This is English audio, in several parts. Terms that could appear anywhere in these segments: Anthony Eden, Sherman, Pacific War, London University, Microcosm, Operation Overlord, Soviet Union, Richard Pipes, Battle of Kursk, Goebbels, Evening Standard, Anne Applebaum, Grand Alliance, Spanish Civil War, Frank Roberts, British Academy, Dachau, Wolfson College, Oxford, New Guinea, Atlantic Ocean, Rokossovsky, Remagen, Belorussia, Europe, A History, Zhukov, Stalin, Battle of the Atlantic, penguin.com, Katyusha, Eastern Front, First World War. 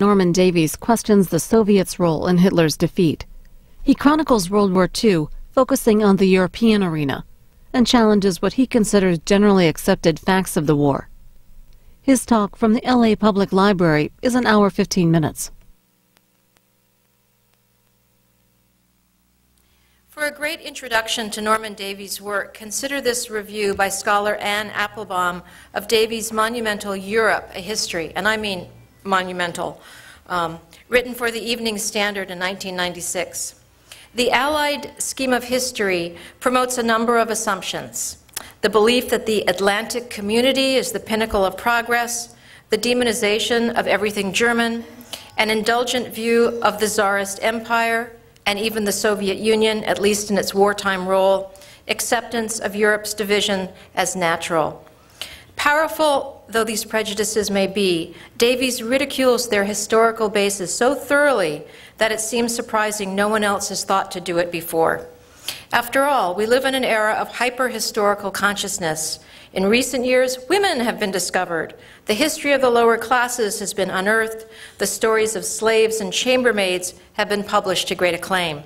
Norman Davies questions the Soviets' role in Hitler's defeat. He chronicles World War II, focusing on the European arena, and challenges what he considers generally accepted facts of the war. His talk from the LA Public Library is an hour 15 minutes. For a great introduction to Norman Davies' work, consider this review by scholar Anne Applebaum of Davies' monumental Europe, A History, and I mean monumental, written for the Evening Standard in 1996. The Allied scheme of history promotes a number of assumptions: the belief that the Atlantic community is the pinnacle of progress, the demonization of everything German, an indulgent view of the Tsarist Empire, and even the Soviet Union, at least in its wartime role, acceptance of Europe's division as natural. Powerful though these prejudices may be, Davies ridicules their historical basis so thoroughly that it seems surprising no one else has thought to do it before. After all, we live in an era of hyper-historical consciousness. In recent years, women have been discovered. The history of the lower classes has been unearthed. The stories of slaves and chambermaids have been published to great acclaim.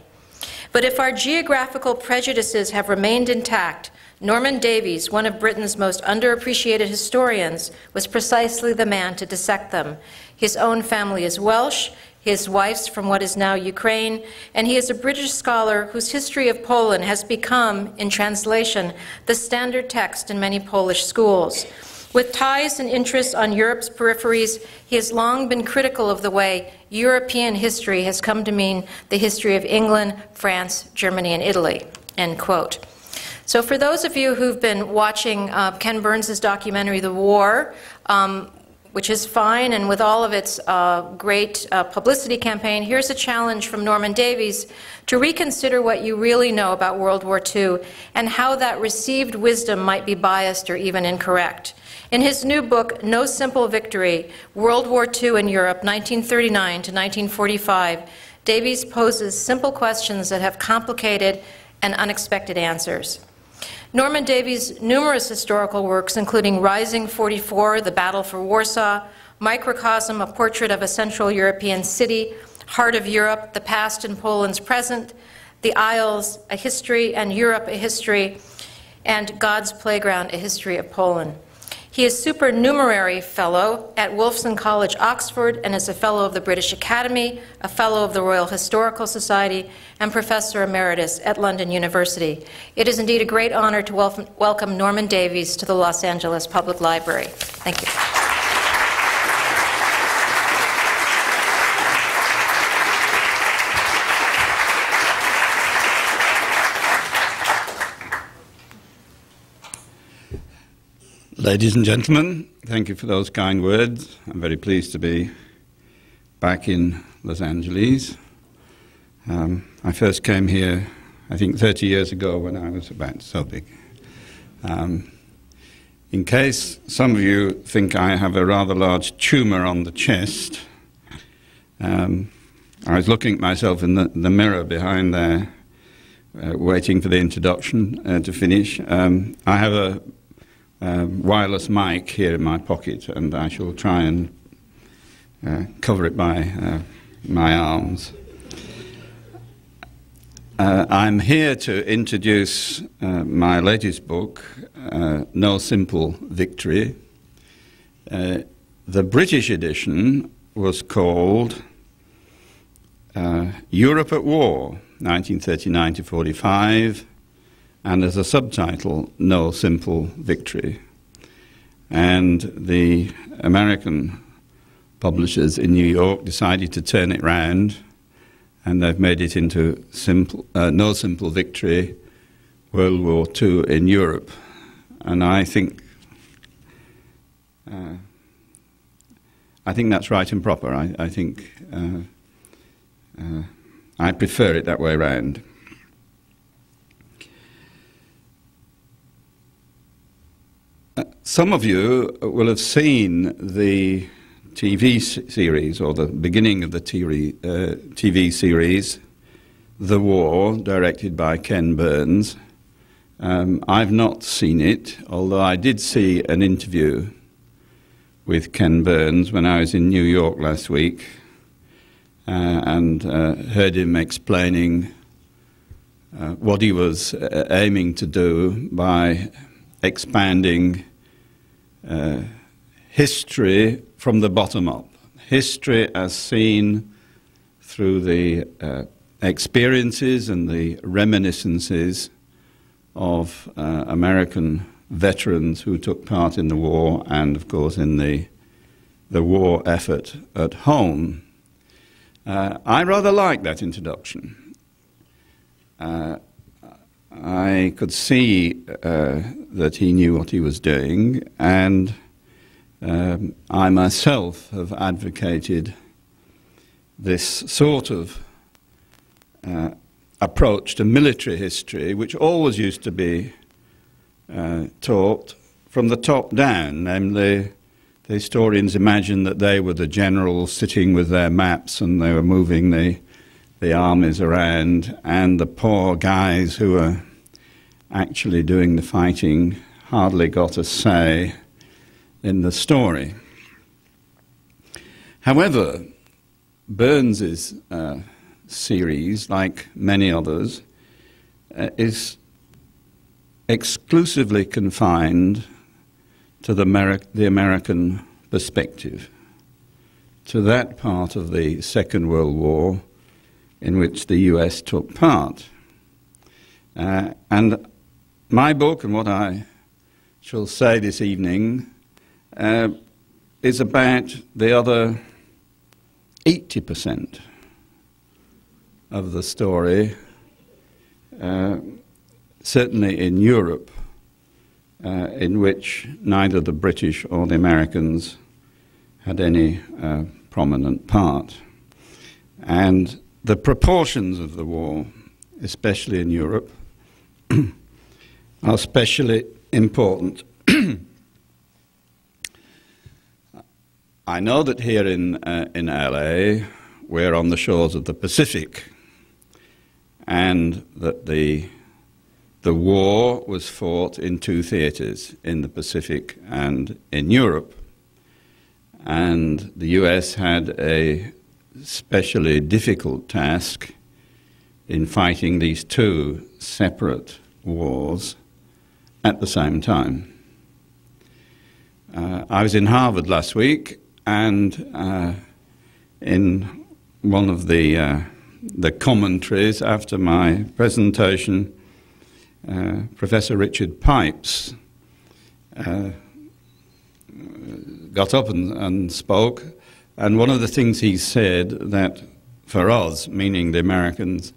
But if our geographical prejudices have remained intact, Norman Davies, one of Britain's most underappreciated historians, was precisely the man to dissect them. His own family is Welsh, his wife's from what is now Ukraine, and he is a British scholar whose history of Poland has become, in translation, the standard text in many Polish schools. With ties and interests on Europe's peripheries, he has long been critical of the way European history has come to mean the history of England, France, Germany, and Italy." End quote. So for those of you who've been watching Ken Burns' documentary, The War, which is fine, and with all of its great publicity campaign, here's a challenge from Norman Davies to reconsider what you really know about World War II and how that received wisdom might be biased or even incorrect. In his new book, No Simple Victory, World War II in Europe, 1939 to 1945, Davies poses simple questions that have complicated and unexpected answers. Norman Davies' numerous historical works, including Rising 44, The Battle for Warsaw, Microcosm, A Portrait of a Central European City, Heart of Europe, The Past and Poland's Present, The Isles, A History, and Europe, A History, and God's Playground, A History of Poland. He is supernumerary fellow at Wolfson College, Oxford, and is a fellow of the British Academy, a fellow of the Royal Historical Society, and professor emeritus at London University. It is indeed a great honor to welcome Norman Davies to the Los Angeles Public Library. Thank you. Ladies and gentlemen, thank you for those kind words. I'm very pleased to be back in Los Angeles. I first came here, I think, 30 years ago when I was about so big. In case some of you think I have a rather large tumor on the chest, I was looking at myself in the mirror behind there, waiting for the introduction to finish. I have a wireless mic here in my pocket, and I shall try and cover it by my arms. I'm here to introduce my latest book, No Simple Victory. The British edition was called Europe at War, 1939 to 45, and as a subtitle, No Simple Victory. And the American publishers in New York decided to turn it round, and they've made it into No Simple Victory, World War II in Europe. And I think that's right and proper. I think I prefer it that way round. Some of you will have seen the TV series, or the beginning of the TV series, The War, directed by Ken Burns. I've not seen it, although I did see an interview with Ken Burns when I was in New York last week, and heard him explaining what he was aiming to do by expanding history from the bottom up. History as seen through the experiences and the reminiscences of American veterans who took part in the war and, of course, in the war effort at home. I rather like that introduction. I could see that he knew what he was doing, and I myself have advocated this sort of approach to military history, which always used to be taught from the top down. Namely, the historians imagined that they were the generals sitting with their maps, and they were moving the armies around, and the poor guys who were actually doing the fighting hardly got a say in the story. However, Burns's series, like many others, is exclusively confined to the American perspective, to that part of the Second World War in which the US took part. And my book, and what I shall say this evening, is about the other 80% of the story, certainly in Europe, in which neither the British or the Americans had any prominent part. And the proportions of the war, especially in Europe, are especially important. I know that here in LA, we're on the shores of the Pacific, and that the war was fought in two theaters, in the Pacific and in Europe. And the US had a especially difficult task in fighting these two separate wars at the same time. I was in Harvard last week, and in one of the commentaries after my presentation, Professor Richard Pipes got up and spoke, and one of the things he said that for us, meaning the Americans,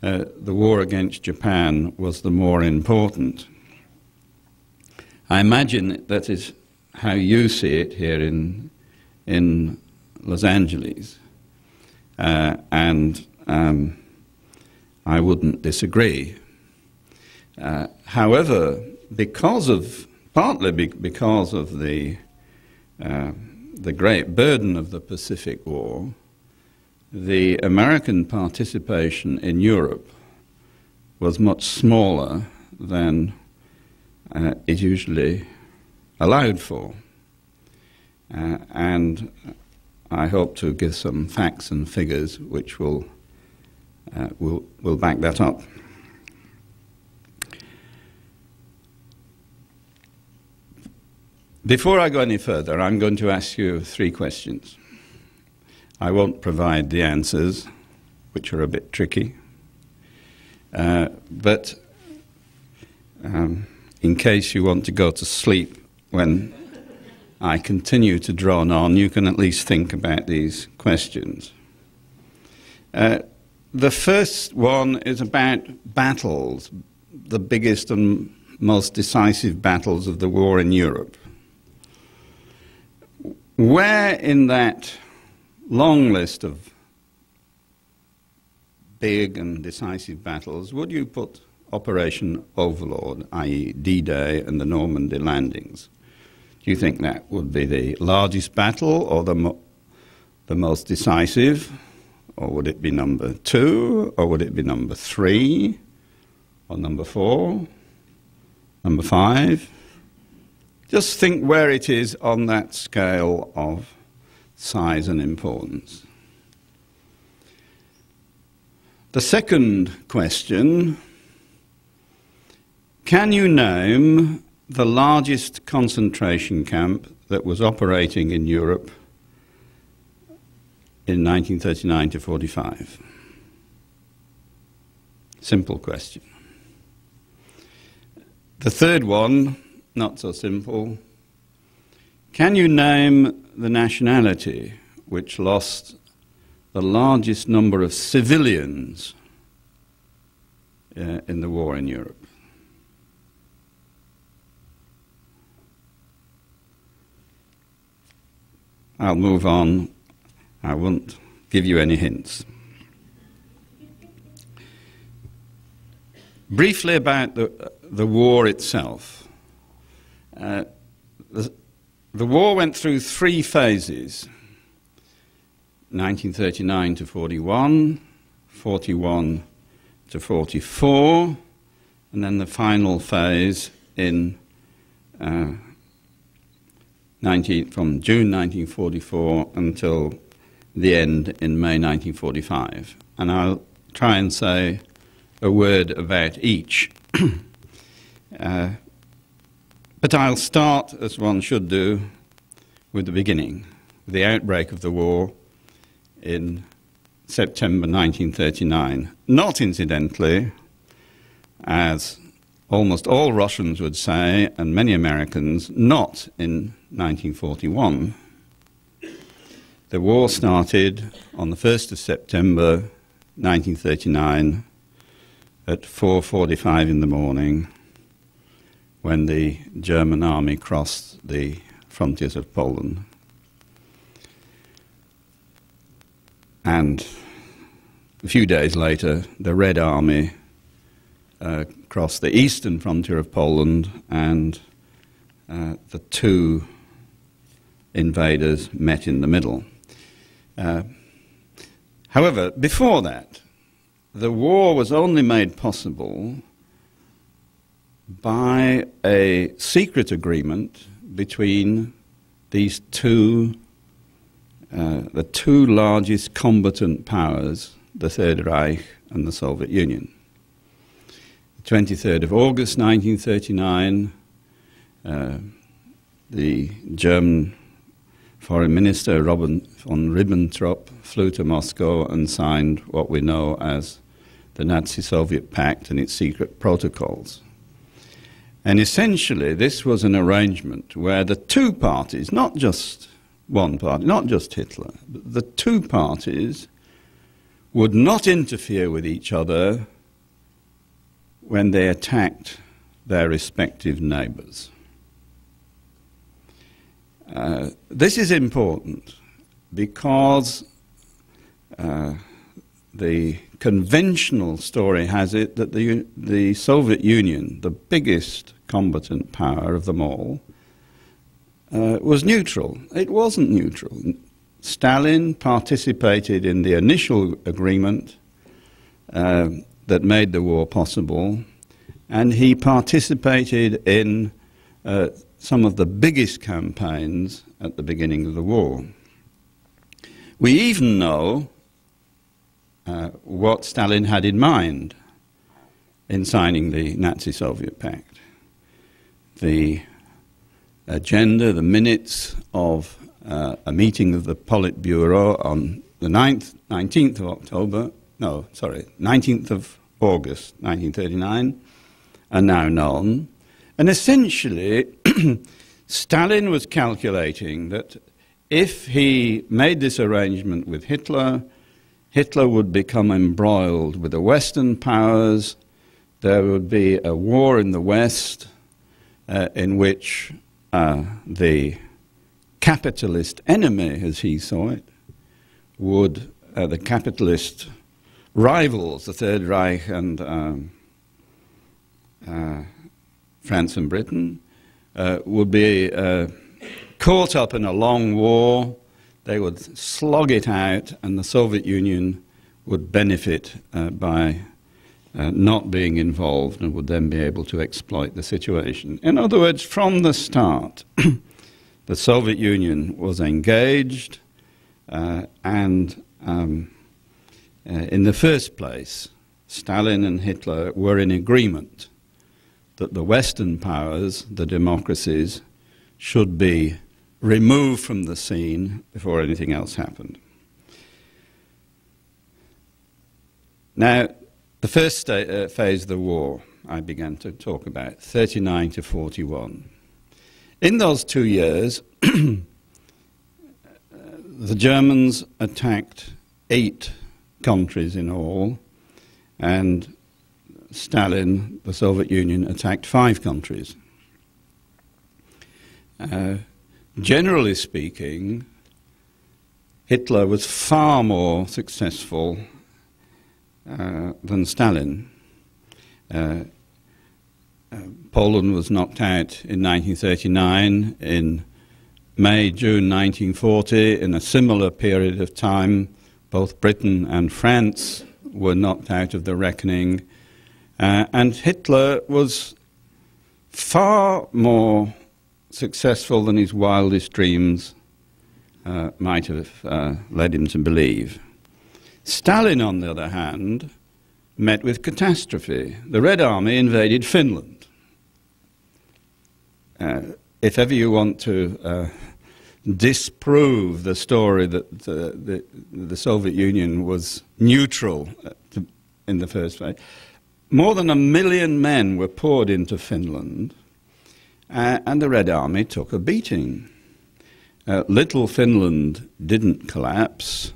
the war against Japan was the more important. I imagine that is how you see it here in Los Angeles. I wouldn't disagree. However, partly because of the great burden of the Pacific War, the American participation in Europe was much smaller than it usually allowed for. And I hope to give some facts and figures which will back that up. Before I go any further, I'm going to ask you three questions. I won't provide the answers, which are a bit tricky, but in case you want to go to sleep when I continue to drone on, you can at least think about these questions. The first one is about battles, the biggest and most decisive battles of the war in Europe. Where in that long list of big and decisive battles would you put Operation Overlord, i.e. D-Day and the Normandy landings? Do you think that would be the largest battle, or the most decisive? Or would it be number 2? Or would it be number 3? Or number 4? Number 5? Just think where it is on that scale of size and importance. The second question, can you name the largest concentration camp that was operating in Europe in 1939 to 45? Simple question. The third one, not so simple. Can you name the nationality which lost the largest number of civilians in the war in Europe? I'll move on. I won't give you any hints. Briefly about the war itself. The war went through three phases, 1939 to 41, 41 to 44, and then the final phase in from June 1944 until the end in May 1945. And I'll try and say a word about each. But I'll start, as one should do, with the beginning, the outbreak of the war in September 1939. Not incidentally, as almost all Russians would say, and many Americans, not in 1941. The war started on the 1st of September 1939 at 4:45 in the morning, when the German army crossed the frontiers of Poland. And a few days later, the Red Army crossed the eastern frontier of Poland, and the two invaders met in the middle. However, before that, the war was only made possible by a secret agreement between these two, the two largest combatant powers, the Third Reich and the Soviet Union. The 23rd of August 1939, the German Foreign Minister Robert von Ribbentrop flew to Moscow and signed what we know as the Nazi-Soviet Pact and its secret protocols. And essentially, this was an arrangement where the two parties, not just one party, not just Hitler, but the two parties would not interfere with each other when they attacked their respective neighbors. This is important because the conventional story has it that the Soviet Union, the biggest combatant power of them all, was neutral. It wasn't neutral. Stalin participated in the initial agreement that made the war possible, and he participated in some of the biggest campaigns at the beginning of the war. We even know what Stalin had in mind in signing the Nazi-Soviet Pact. The agenda, the minutes of a meeting of the Politburo on the 19th of August 1939 are now known. And essentially, Stalin was calculating that if he made this arrangement with Hitler, Hitler would become embroiled with the Western powers. There would be a war in the West in which the capitalist enemy, as he saw it, would, the capitalist rivals, the Third Reich and France and Britain, would be caught up in a long war. They would slog it out, and the Soviet Union would benefit by not being involved and would then be able to exploit the situation. In other words, from the start, the Soviet Union was engaged in the first place, Stalin and Hitler were in agreement that the Western powers, the democracies, should be removed from the scene before anything else happened. Now, the first phase of the war I began to talk about, 39 to 41. In those 2 years, the Germans attacked 8 countries in all, and Stalin, the Soviet Union, attacked 5 countries. Generally speaking, Hitler was far more successful than Stalin. Poland was knocked out in 1939. In May, June 1940, in a similar period of time, both Britain and France were knocked out of the reckoning. And Hitler was far more successful than his wildest dreams might have led him to believe. Stalin, on the other hand, met with catastrophe. The Red Army invaded Finland. If ever you want to disprove the story that the Soviet Union was neutral in the first place, more than 1 million men were poured into Finland, and the Red Army took a beating. Little Finland didn't collapse.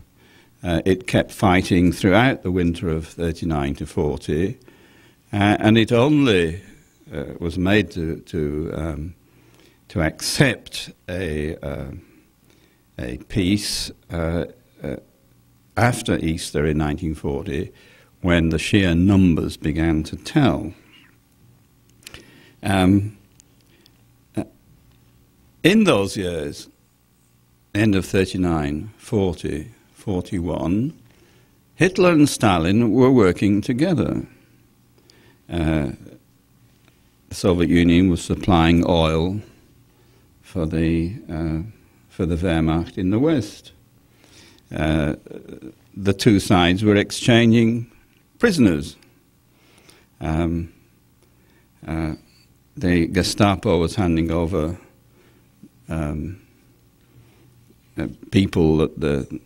It kept fighting throughout the winter of 39 to 40, and it only was made to accept a peace after Easter in 1940, when the sheer numbers began to tell. In those years, end of 39, 40, 41, Hitler and Stalin were working together. The Soviet Union was supplying oil for the Wehrmacht in the West. The two sides were exchanging prisoners. The Gestapo was handing over people that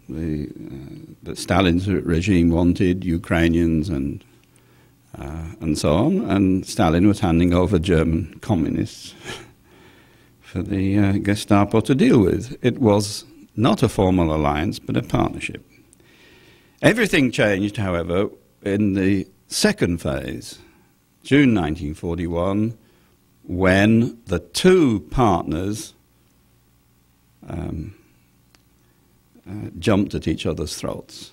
that Stalin's regime wanted, Ukrainians and so on, and Stalin was handing over German communists for the Gestapo to deal with. It was not a formal alliance, but a partnership. Everything changed, however, in the second phase, June 1941, when the two partners jumped at each other's throats.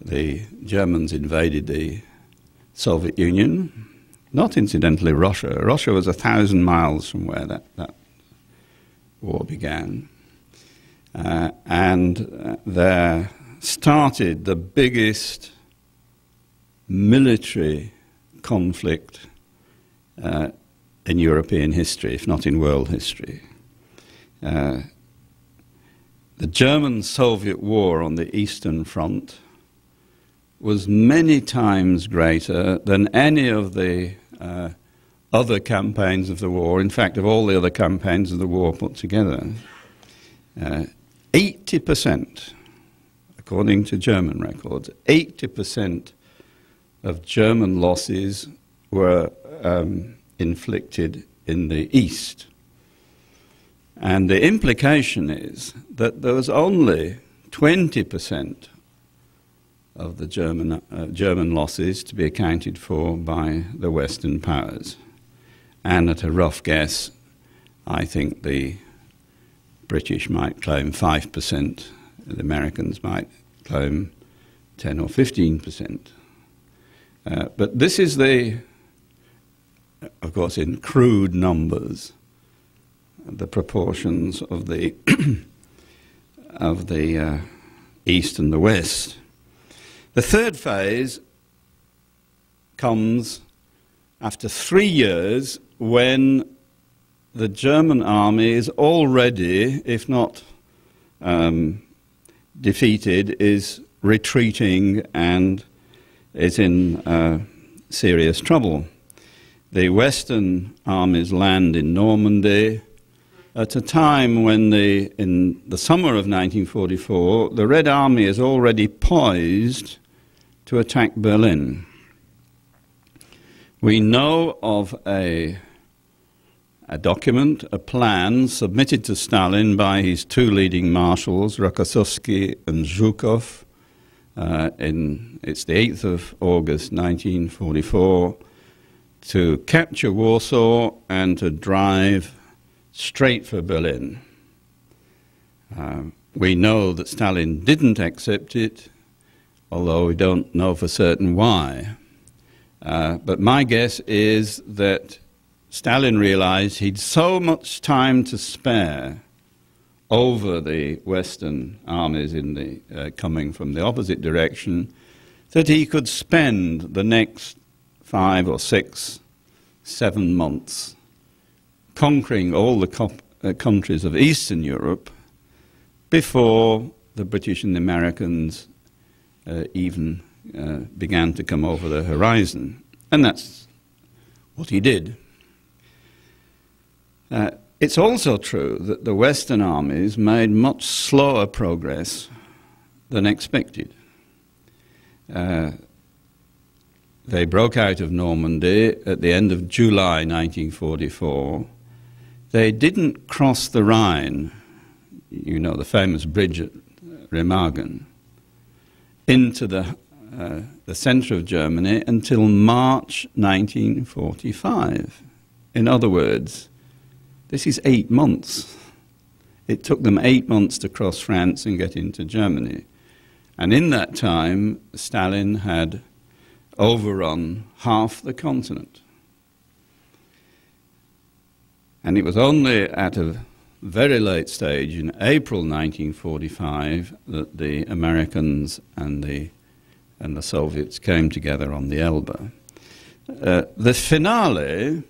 The Germans invaded the Soviet Union, not incidentally Russia. Russia was 1,000 miles from where that war began. And there started the biggest military conflict in European history, if not in world history. The German-Soviet war on the Eastern Front was many times greater than any of the other campaigns of the war, in fact, of all the other campaigns of the war put together. 80%, according to German records, 80% of German losses were inflicted in the East. And the implication is that there was only 20% of the German losses to be accounted for by the Western powers. And at a rough guess, I think the British might claim 5%, the Americans might claim 10 or 15%. But this is the, of course, in crude numbers, the proportions of the East and the West. The third phase comes after 3 years when the German army is already, if not defeated, is retreating and is in serious trouble. The Western armies land in Normandy at a time when, in the summer of 1944, the Red Army is already poised to attack Berlin. We know of a document, a plan, submitted to Stalin by his two leading marshals, Rokossovsky and Zhukov. It's the 8th of August 1944, to capture Warsaw and to drive straight for Berlin. We know that Stalin didn't accept it, although we don't know for certain why. But my guess is that Stalin realized he'd so much time to spare over the Western armies in the, coming from the opposite direction, that he could spend the next 5 or 6, 7 months conquering all the countries of Eastern Europe before the British and the Americans even began to come over the horizon. And that's what he did. It's also true that the Western armies made much slower progress than expected. They broke out of Normandy at the end of July 1944. They didn't cross the Rhine, you know, the famous bridge at Remagen, into the centre of Germany until March 1945. In other words, this is 8 months. It took them 8 months to cross France and get into Germany. And in that time, Stalin had overrun half the continent. And it was only at a very late stage, in April 1945, that the Americans and the Soviets came together on the Elbe. The finale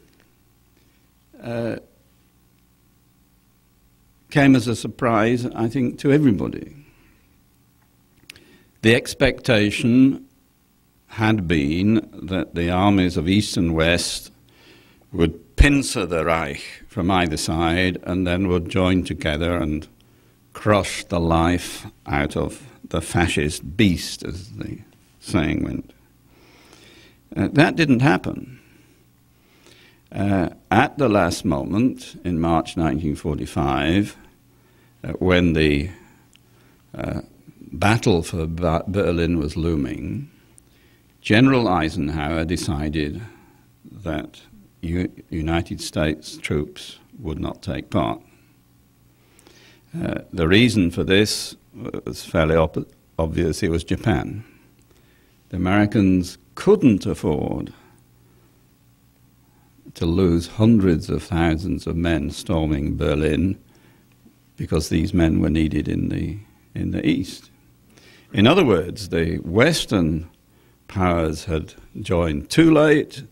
came as a surprise, I think, to everybody. The expectation had been that the armies of East and West would pincer the Reich from either side and then would join together and crush the life out of the fascist beast, as the saying went. That didn't happen. At the last moment, in March 1945, when the battle for Berlin was looming, General Eisenhower decided that United States troops would not take part. The reason for this was fairly obvious. It was Japan. The Americans couldn't afford to lose hundreds of thousands of men storming Berlin, because these men were needed in the East. In other words, the Western powers had joined too late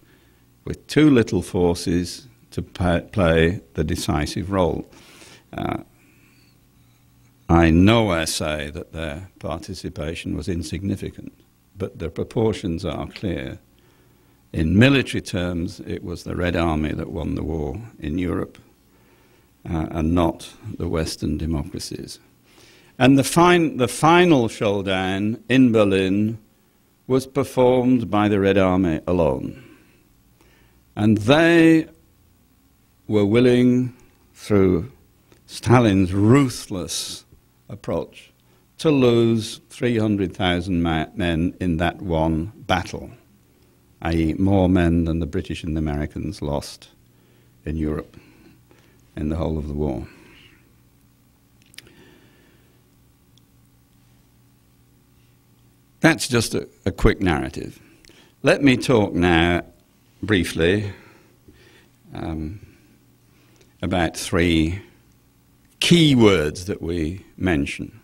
with too little forces to play the decisive role. I nowhere say that their participation was insignificant, but the proportions are clear. In military terms, it was the Red Army that won the war in Europe, and not the Western democracies. And the final showdown in Berlin was performed by the Red Army alone. And they were willing, through Stalin's ruthless approach, to lose 300,000 men in that one battle, i.e. more men than the British and the Americans lost in Europe in the whole of the war. That's just a quick narrative. Let me talk now briefly about three key words that we mention.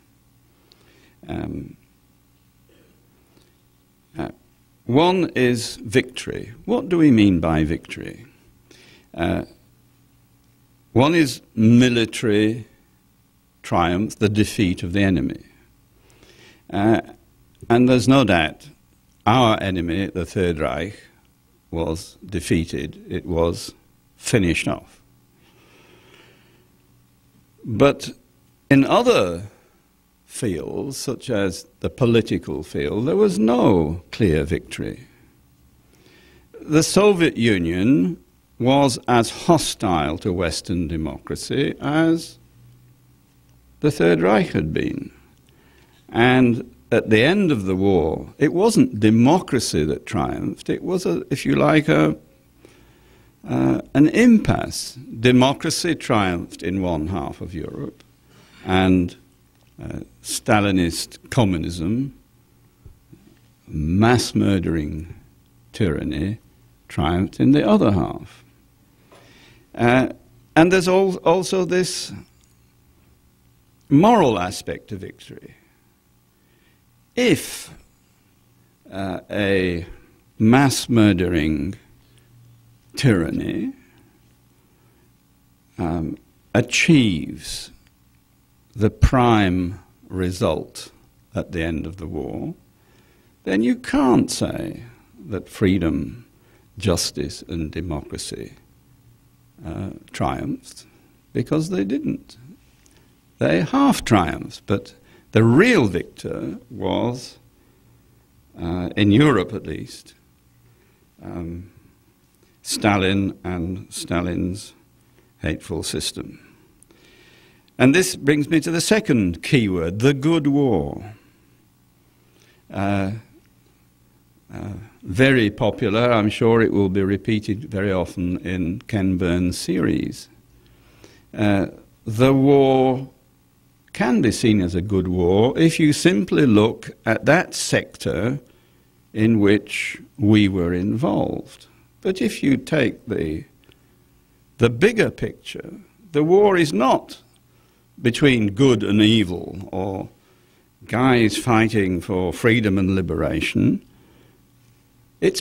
One is victory. What do we mean by victory? One is military triumph, the defeat of the enemy. And there's no doubt our enemy, the Third Reich, was defeated. It was finished off. But in other fields, such as the political field, there was no clear victory. The Soviet Union was as hostile to Western democracy as the Third Reich had been. And at the end of the war, it wasn't democracy that triumphed. It was, if you like, an impasse. Democracy triumphed in one half of Europe, and Stalinist communism, mass-murdering tyranny, triumphed in the other half. And there's also this moral aspect to victory. If a mass-murdering tyranny achieves the prime result at the end of the war, then you can't say that freedom, justice, and democracy triumphed, because they didn't. They half triumphed, but the real victor was, in Europe at least, Stalin and Stalin's hateful system. And this brings me to the second key word, the good war. Very popular, I'm sure it will be repeated very often in Ken Burns' series. The war can be seen as a good war if you simply look at that sector in which we were involved. But if you take the bigger picture, the war is not between good and evil, or guys fighting for freedom and liberation. It's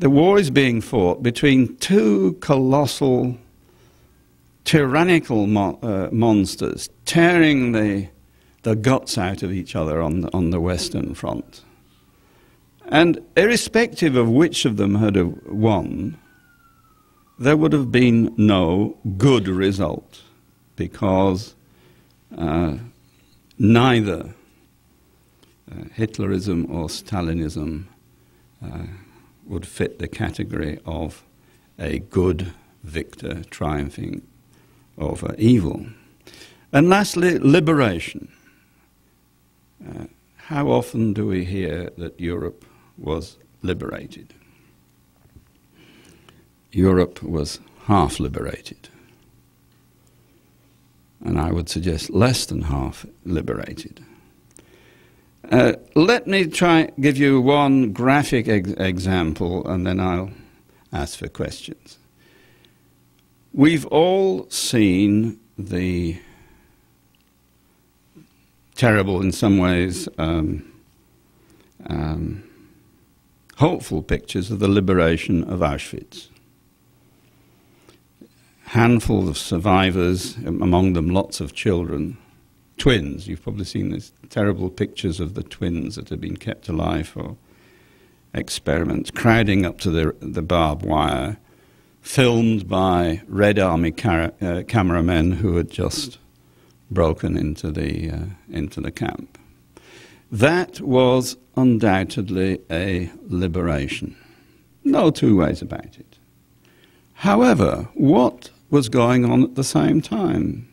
the war is being fought between two colossal, tyrannical monsters, tearing the guts out of each other on the Western Front. And irrespective of which of them had won, there would have been no good result, because neither Hitlerism or Stalinism would fit the category of a good victor triumphing over evil. And lastly, liberation. How often do we hear that Europe was liberated? Europe was half liberated. And I would suggest less than half liberated. Let me try give you one graphic example, and then I'll ask for questions. We've all seen the terrible, in some ways, hopeful pictures of the liberation of Auschwitz. Handful of survivors, among them lots of children, twins. You've probably seen these terrible pictures of the twins that have been kept alive for experiments, crowding up to the barbed wire, filmed by Red Army cameramen who had just broken into the camp. That was undoubtedly a liberation. No two ways about it. However, what was going on at the same time?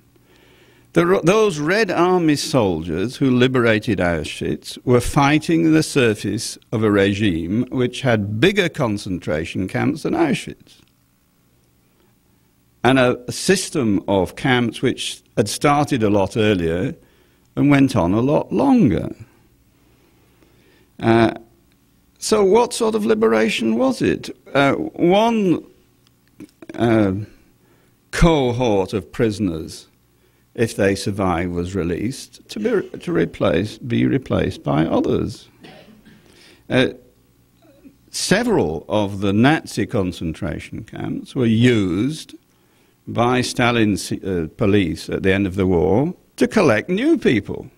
Those Red Army soldiers who liberated Auschwitz were fighting the surface of a regime which had bigger concentration camps than Auschwitz, and a system of camps which had started a lot earlier and went on a lot longer. So what sort of liberation was it? One cohort of prisoners, if they survive, was released to be replaced by others. several of the Nazi concentration camps were used by Stalin's police at the end of the war to collect new people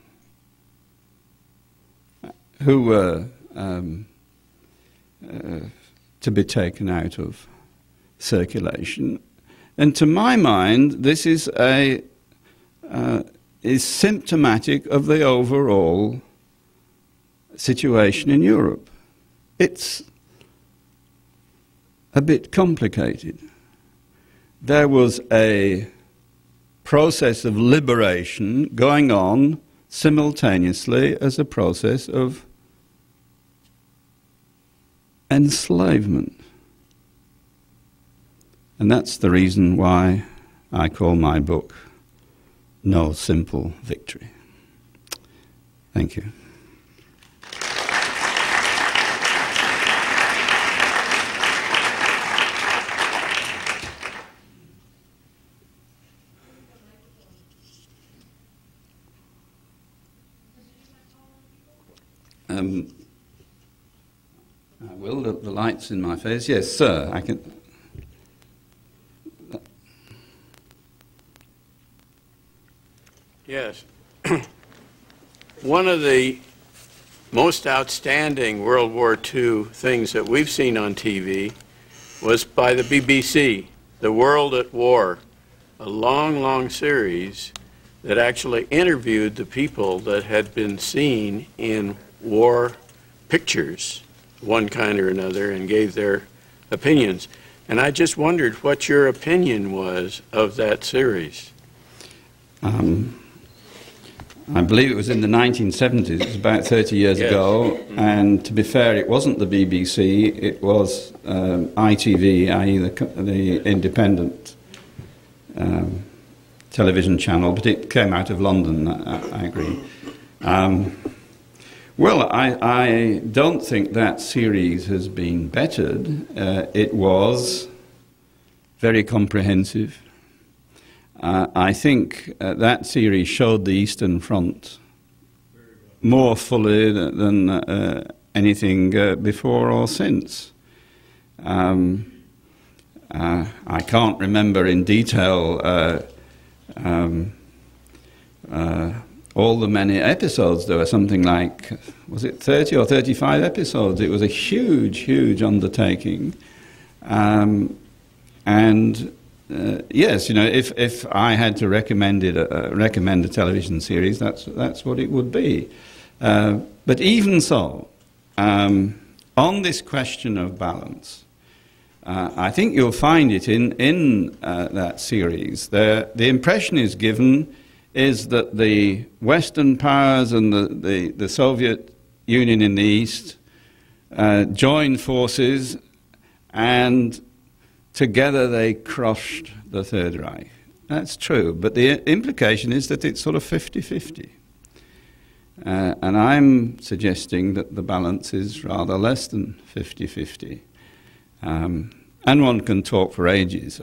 who were to be taken out of circulation. And to my mind, this is symptomatic of the overall situation in Europe. It's a bit complicated. There was a process of liberation going on simultaneously as a process of enslavement. And that's the reason why I call my book No Simple Victory. Thank you. I will, the light's in my face. Yes, sir, I can. Yes. One of the most outstanding World War II things that we've seen on TV was by the BBC, The World at War, a long, long series that actually interviewed the people that had been seen in war pictures, one kind or another, and gave their opinions. And I just wondered what your opinion was of that series. I believe it was in the 1970s, it was about 30 years ago, and to be fair, it wasn't the BBC, it was ITV, i.e. the independent television channel, but it came out of London, I agree. Well, I don't think that series has been bettered. It was very comprehensive. I think that series showed the Eastern Front more fully than anything before or since. I can't remember in detail all the many episodes. There were something like, was it 30 or 35 episodes? It was a huge, huge undertaking. Yes, you know, if I had to recommend it, recommend a television series, that's what it would be. But even so, on this question of balance, I think you'll find it in that series. The impression is given is that the Western powers and the Soviet Union in the East joined forces, and together they crushed the Third Reich. That's true, but the implication is that it's sort of 50-50. And I'm suggesting that the balance is rather less than 50-50. And one can talk for ages.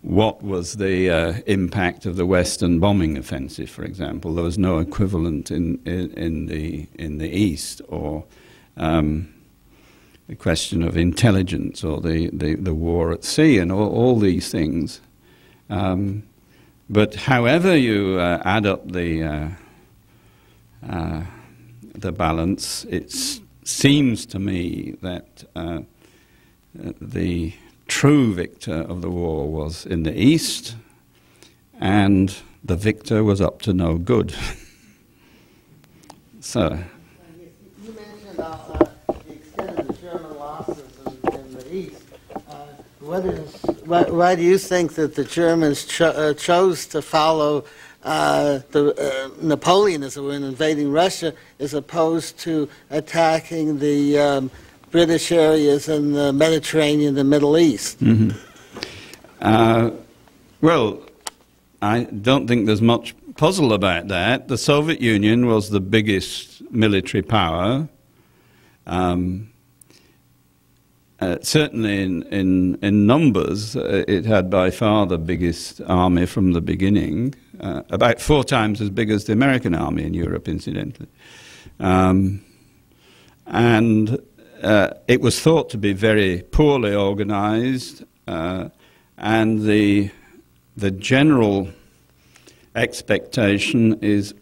What was the impact of the Western bombing offensive, for example? There was no equivalent in the East, or the question of intelligence, or the war at sea, and all these things. But however you add up the balance, it seems to me that the true victor of the war was in the East, and the victor was up to no good. So, you mentioned the extent of the German losses in the East. Why do you think that the Germans chose to follow Napoleon, as it were, in invading Russia, as opposed to attacking the British areas in the Mediterranean, the Middle East? Mm-hmm. Well, I don't think there's much puzzle about that. The Soviet Union was the biggest military power, certainly in numbers. It had by far the biggest army from the beginning, about 4 times as big as the American army in Europe, incidentally. And It was thought to be very poorly organized, and the general expectation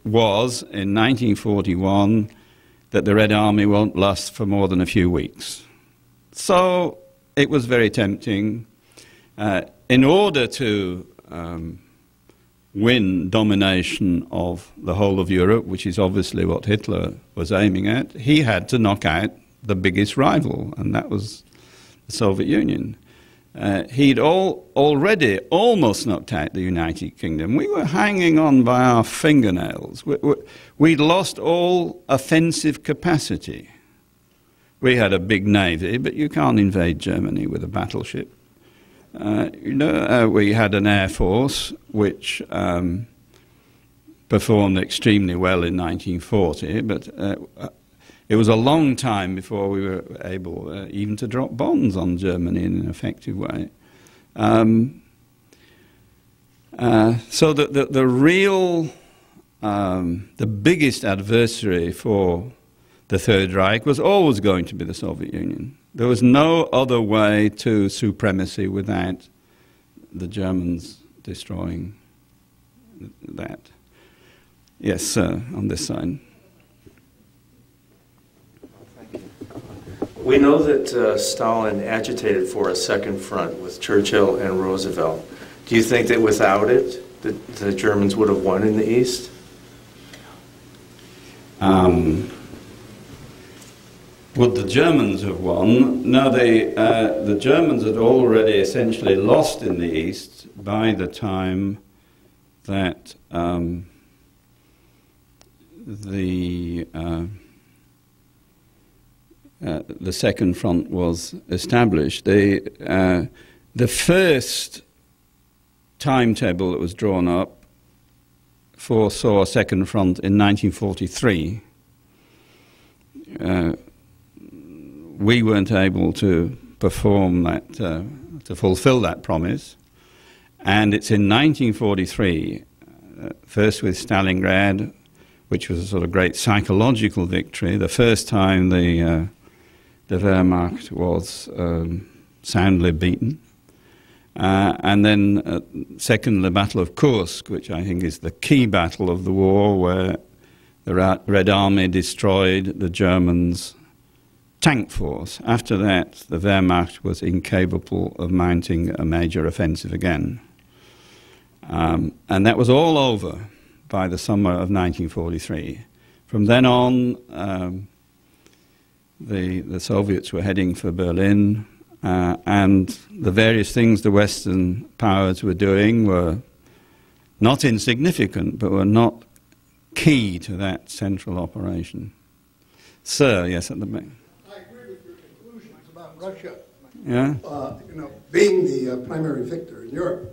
was in 1941 that the Red Army won't last for more than a few weeks. So it was very tempting. In order to win domination of the whole of Europe, which is obviously what Hitler was aiming at, he had to knock out the biggest rival, and that was the Soviet Union. He'd already almost knocked out the United Kingdom. We were hanging on by our fingernails. We'd lost all offensive capacity. We had a big navy, but you can't invade Germany with a battleship. We had an air force which performed extremely well in 1940, but it was a long time before we were able even to drop bombs on Germany in an effective way. So the biggest adversary for the Third Reich was always going to be the Soviet Union. There was no other way to supremacy without the Germans destroying that. Yes, sir, on this side. We know that Stalin agitated for a second front with Churchill and Roosevelt. Do you think that without it, the Germans would have won in the East? Would the Germans have won? No, the Germans had already essentially lost in the East by the time that the Second Front was established. The first timetable that was drawn up foresaw a Second Front in 1943. We weren't able to perform that, to fulfill that promise. And it's in 1943, first with Stalingrad, which was a sort of great psychological victory, the first time the Wehrmacht was soundly beaten. And then, second, the Battle of Kursk, which I think is the key battle of the war, where the Red Army destroyed the Germans' tank force. After that, the Wehrmacht was incapable of mounting a major offensive again. And that was all over by the summer of 1943. From then on, the Soviets were heading for Berlin, and the various things the Western powers were doing were not insignificant, but were not key to that central operation. Sir, yes, at the back. I agree with your conclusions about Russia, yeah? Being the primary victor in Europe.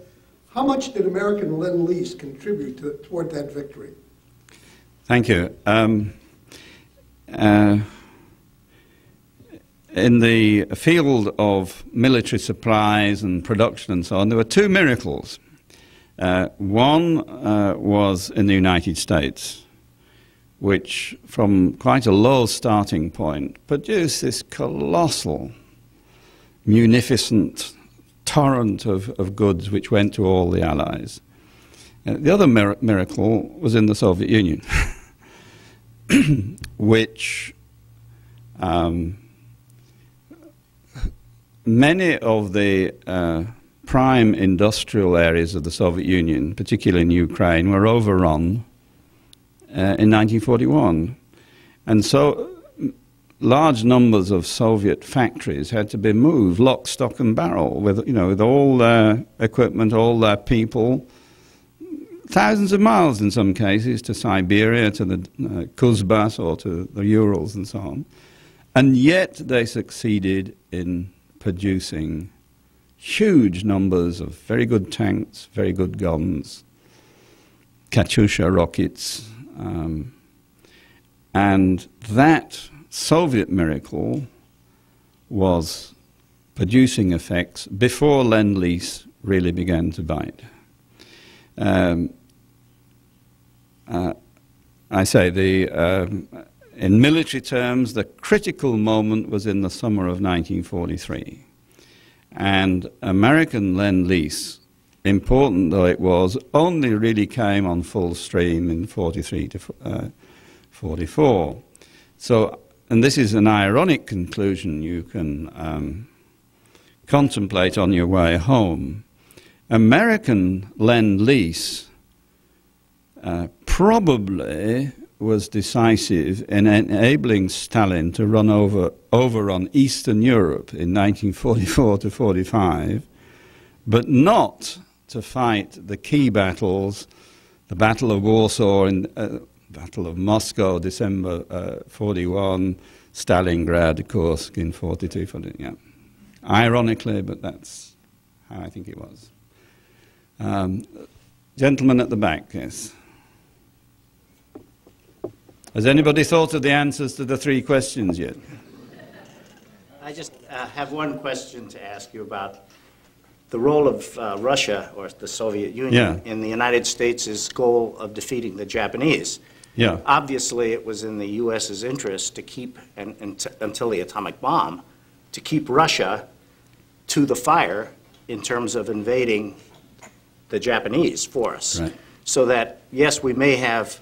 How much did American Lend-Lease contribute toward that victory? Thank you. In the field of military supplies and production and so on, there were two miracles. One was in the United States, which from quite a low starting point produced this colossal, munificent torrent of goods which went to all the Allies. The other miracle was in the Soviet Union, which many of the prime industrial areas of the Soviet Union, particularly in Ukraine, were overrun in 1941. And so large numbers of Soviet factories had to be moved, lock, stock and barrel, with, with all their equipment, all their people, thousands of miles in some cases, to Siberia, to the Kuzbas or to the Urals and so on. And yet they succeeded in producing huge numbers of very good tanks, very good guns, Katyusha rockets, and that Soviet miracle was producing effects before Lend-Lease really began to bite. I say In military terms, the critical moment was in the summer of 1943. And American Lend-Lease, important though it was, only really came on full stream in 43 to 44. So, and this is an ironic conclusion you can contemplate on your way home. American Lend-Lease probably was decisive in enabling Stalin to run over on Eastern Europe in 1944 to 45, but not to fight the key battles, the Battle of Warsaw and Battle of Moscow, December 41, Stalingrad, Kursk in 42, 40, yeah. Ironically, but that's how I think it was. Gentleman at the back, yes. Has anybody thought of the answers to the three questions yet? I just have one question to ask you about. The role of Russia, or the Soviet Union, in the United States' goal of defeating the Japanese. Yeah. Obviously, it was in the U.S.'s interest to keep, until the atomic bomb, to keep Russia to the fire in terms of invading the Japanese for us. Right. So that, yes, we may have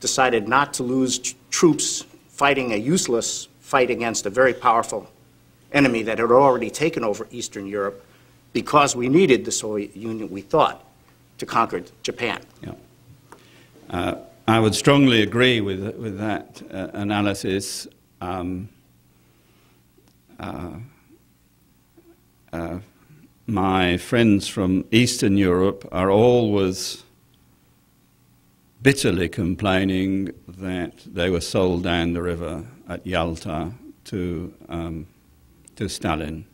decided not to lose troops fighting a useless fight against a very powerful enemy that had already taken over Eastern Europe, because we needed the Soviet Union, we thought, to conquer Japan. Yeah. I would strongly agree with that analysis. My friends from Eastern Europe are always bitterly complaining that they were sold down the river at Yalta to Stalin.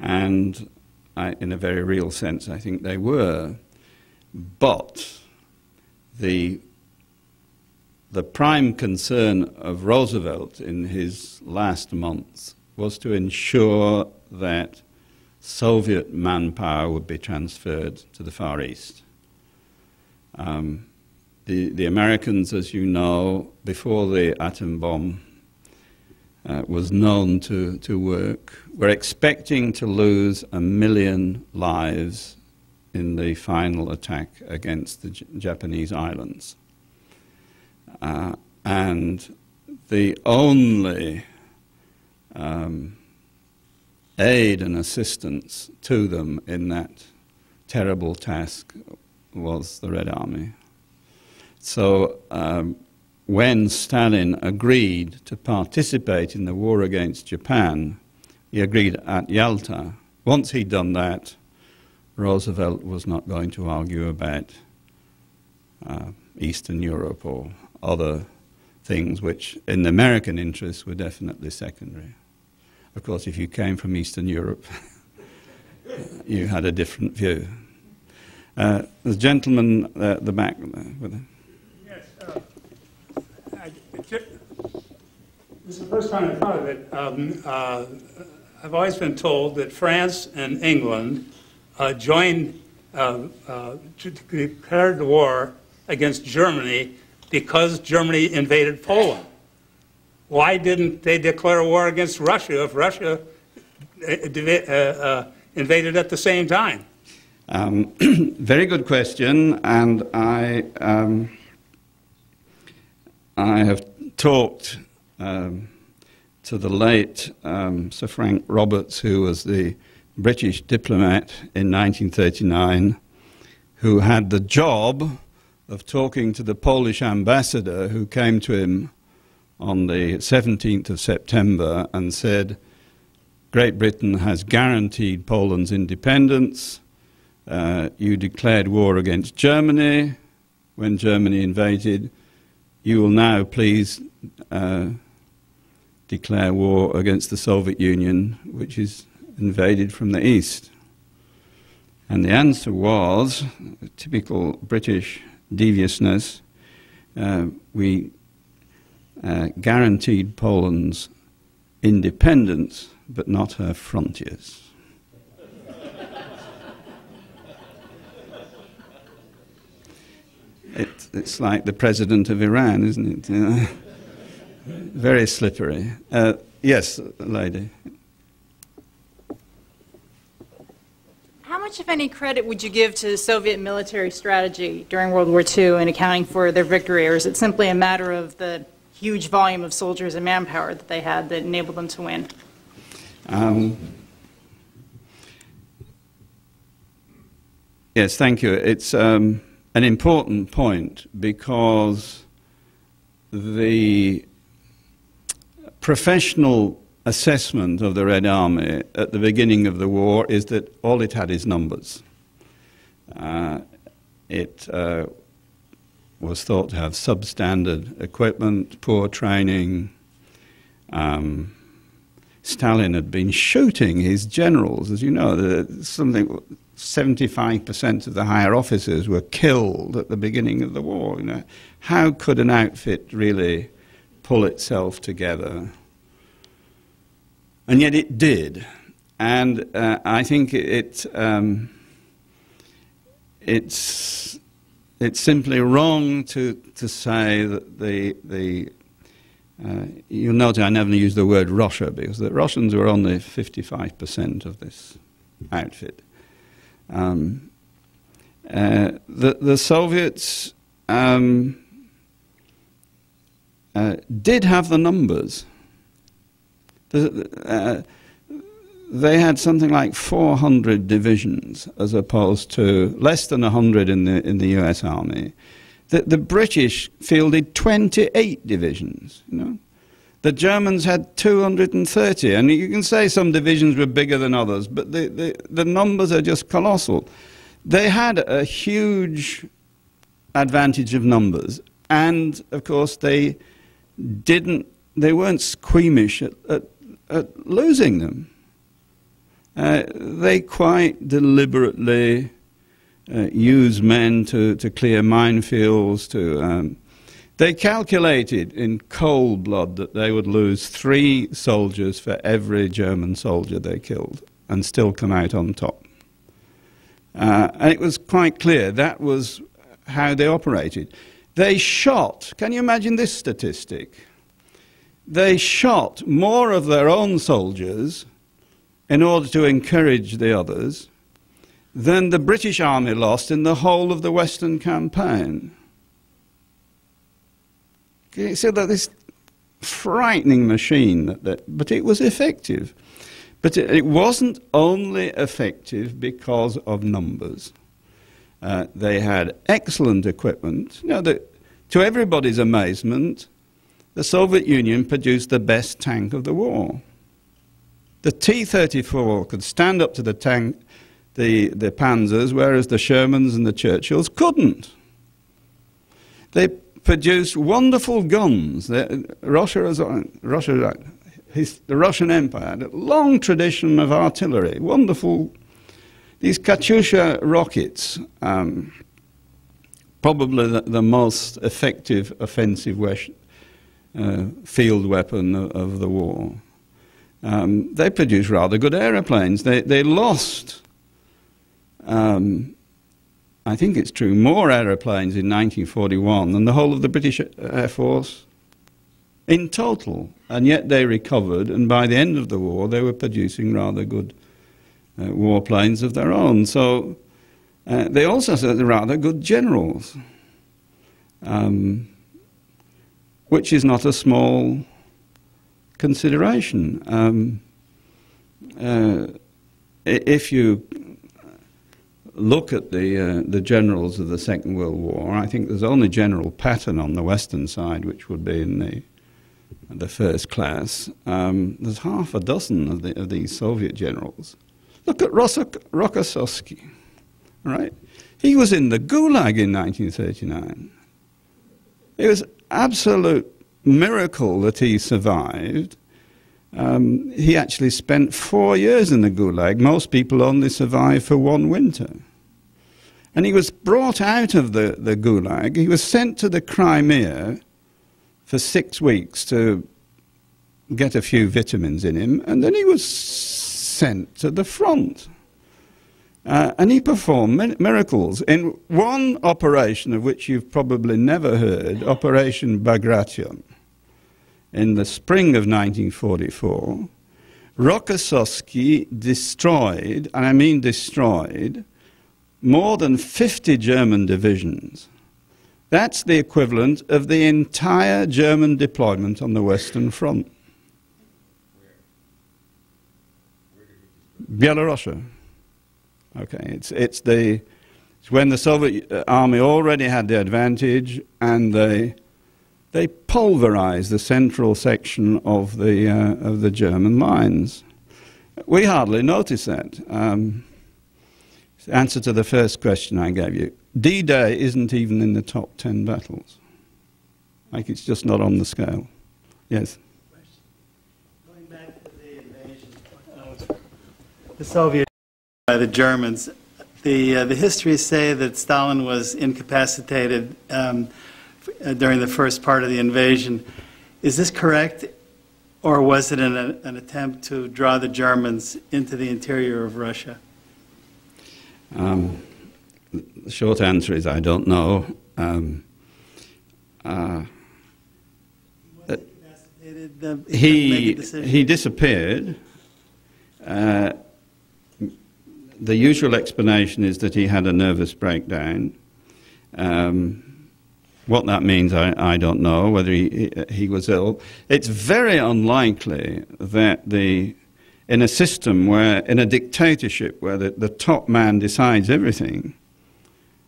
And in a very real sense, I think they were. But the prime concern of Roosevelt in his last months was to ensure that Soviet manpower would be transferred to the Far East. The Americans, as you know, before the atom bomb was known to work, were expecting to lose 1 million lives in the final attack against the Japanese islands. And the only aid and assistance to them in that terrible task was the Red Army. So when Stalin agreed to participate in the war against Japan, he agreed at Yalta. Once he'd done that, Roosevelt was not going to argue about Eastern Europe or other things which, in the American interests, were definitely secondary. Of course, if you came from Eastern Europe, you had a different view. There's a gentleman at the back with him. This is the first time I thought of it. I've always been told that France and England declared the war against Germany because Germany invaded Poland. Why didn't they declare war against Russia if Russia invaded at the same time? Very good question, and I have talked to the late Sir Frank Roberts, who was the British diplomat in 1939, who had the job of talking to the Polish ambassador, who came to him on the 17th of September and said, "Great Britain has guaranteed Poland's independence. You declared war against Germany when Germany invaded. You will now please declare war against the Soviet Union, which is invaded from the east." And the answer was, typical British deviousness, we guaranteed Poland's independence, but not her frontiers. It's like the president of Iran, isn't it? Very slippery. Yes, lady. How much, if any, credit would you give to Soviet military strategy during World War II in accounting for their victory, or is it simply a matter of the huge volume of soldiers and manpower that they had that enabled them to win? Yes, thank you. It's an important point because the professional assessment of the Red Army at the beginning of the war is that all it had is numbers. It was thought to have substandard equipment, poor training. Stalin had been shooting his generals, as you know. Something 75% of the higher officers were killed at the beginning of the war. You know, how could an outfit really pull itself together? And yet it did, and I think it's simply wrong to say that the you'll note I never use the word Russia, because the Russians were only 55% of this outfit. The Soviets did have the numbers. They had something like 400 divisions, as opposed to less than 100 in the U.S. Army. The British fielded 28 divisions. You know, the Germans had 230, and you can say some divisions were bigger than others, but the numbers are just colossal. They had a huge advantage of numbers, and of course they weren't squeamish at losing them. They quite deliberately used men to clear minefields. They calculated in cold blood that they would lose 3 soldiers for every German soldier they killed and still come out on top. And it was quite clear that was how they operated. They shot, can you imagine this statistic? They shot more of their own soldiers in order to encourage the others than the British Army lost in the whole of the Western campaign. So that this frightening machine, but it was effective. But it wasn't only effective because of numbers. They had excellent equipment. You know, to everybody's amazement, the Soviet Union produced the best tank of the war. The T-34 could stand up to the tank, the Panzers, whereas the Shermans and the Churchills couldn't. They produced wonderful guns. The Russian Empire had a long tradition of artillery, wonderful. These Katyusha rockets, probably the most effective offensive weapon. Field weapon of the war. They produced rather good aeroplanes. They lost, I think it's true, more aeroplanes in 1941 than the whole of the British Air Force in total, and yet they recovered, and by the end of the war they were producing rather good warplanes of their own. So they also had rather good generals. Which is not a small consideration. If you look at the generals of the Second World War, I think there's only General Patton on the Western side, which would be in the first class. There's half a dozen of these Soviet generals. Look at Rokossovsky, right? He was in the Gulag in 1939. It was absolute miracle that he survived. He actually spent 4 years in the Gulag. Most people only survive for 1 winter. And he was brought out of the Gulag. He was sent to the Crimea for 6 weeks to get a few vitamins in him, and then he was sent to the front. And he performed miracles. In one operation of which you've probably never heard, Operation Bagration, in the spring of 1944, Rokossovsky destroyed, and I mean destroyed, more than 50 German divisions. That's the equivalent of the entire German deployment on the Western Front. Belorussia. Okay, it's when the Soviet army already had the advantage, and they pulverized the central section of the German lines. We hardly noticed that. Answer to the first question I gave you: D-Day isn't even in the top 10 battles. Like, it's just not on the scale. Yes. Going back to the invasion of the Soviet by the Germans, the histories say that Stalin was incapacitated during the first part of the invasion. Is this correct, or was it an attempt to draw the Germans into the interior of Russia? The short answer is I don't know. He disappeared. The usual explanation is that he had a nervous breakdown. What that means, I don't know, whether he was ill. It's very unlikely that in a system where, in a dictatorship where the top man decides everything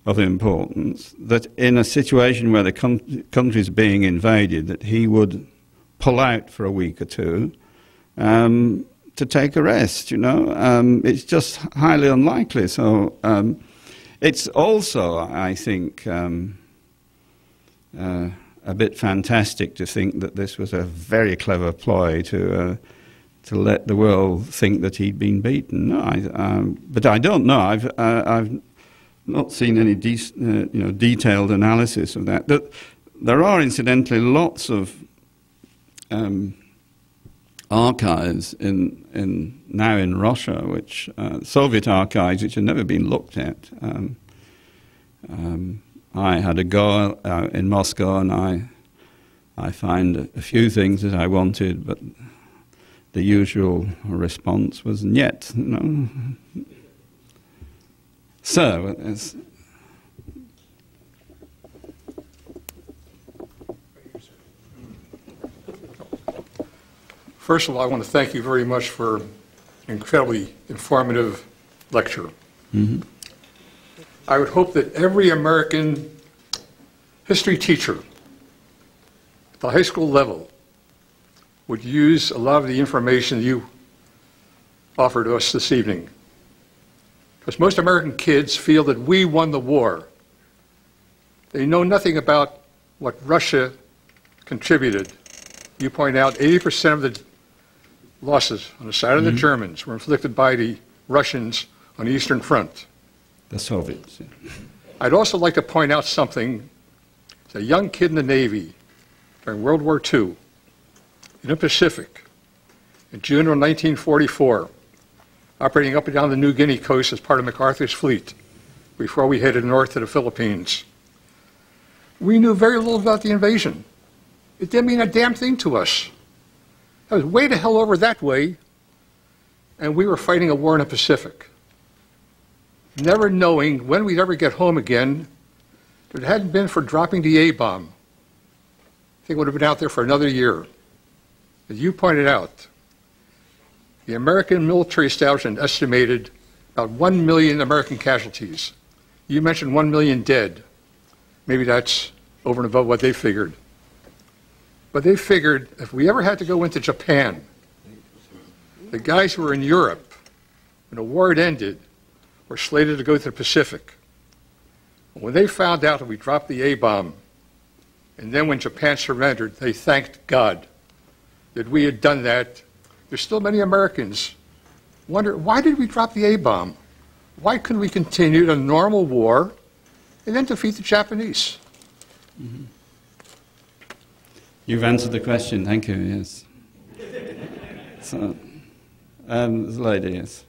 of importance, that in a situation where the country's being invaded, that he would pull out for a week or two to take a rest, you know. It's just highly unlikely. So it's also, I think, a bit fantastic to think that this was a very clever ploy to let the world think that he'd been beaten. No, but I don't know. I've not seen any detailed analysis of that. There are, incidentally, lots of archives now in Russia, which Soviet archives, which had never been looked at. I had a go in Moscow, and I found a few things that I wanted, but the usual response was, "Niet, no." So, first of all, I want to thank you very much for an incredibly informative lecture. Mm-hmm. I would hope that every American history teacher at the high school level would use a lot of the information you offered to us this evening. Because most American kids feel that we won the war. They know nothing about what Russia contributed. You point out 80% of the losses on the side of the Germans were inflicted by the Russians on the Eastern Front. The Soviets. Yeah. I'd also like to point out something. As a young kid in the Navy during World War II, in the Pacific, in June of 1944, operating up and down the New Guinea coast as part of MacArthur's fleet before we headed north to the Philippines. We knew very little about the invasion. It didn't mean a damn thing to us. That was way the hell over that way, and we were fighting a war in the Pacific, never knowing when we'd ever get home again. If it hadn't been for dropping the A-bomb, I think it would have been out there for another year. As you pointed out, the American military establishment estimated about 1 million American casualties. You mentioned 1 million dead. Maybe that's over and above what they figured. But they figured if we ever had to go into Japan, the guys who were in Europe when the war had ended were slated to go to the Pacific. When they found out that we dropped the A-bomb, and then when Japan surrendered, they thanked God that we had done that. There's still many Americans wonder, why did we drop the A-bomb? Why couldn't we continue the normal war and then defeat the Japanese? Mm-hmm. You've answered the question, thank you, yes. So, this lady, yes.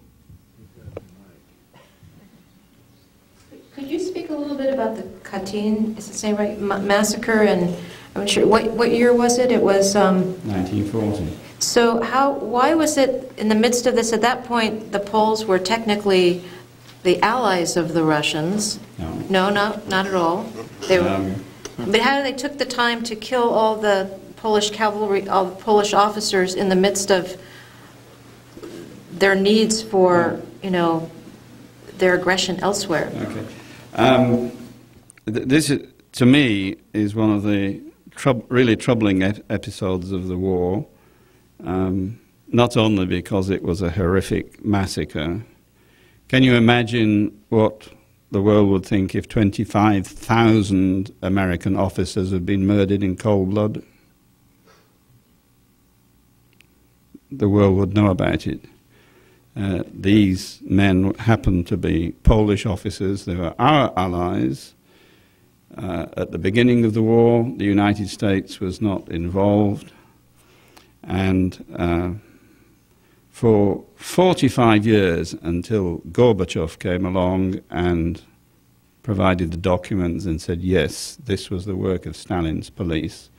Could you speak a little bit about the Katyn, is it saying right, massacre, and I'm sure, what year was it? It was... 1940. So how, why was it, in the midst of this, at that point, the Poles were technically the allies of the Russians? No, no, not at all. They were, but how did they took the time to kill all the Polish cavalry, all the Polish officers in the midst of their needs for, you know, their aggression elsewhere? Okay. This, to me, is one of the really troubling episodes of the war. Not only because it was a horrific massacre. Can you imagine what the world would think if 25,000 American officers had been murdered in cold blood? The world would know about it. These men happened to be Polish officers. They were our allies. At the beginning of the war, the United States was not involved. And for 45 years, until Gorbachev came along and provided the documents and said, yes, this was the work of Stalin's police,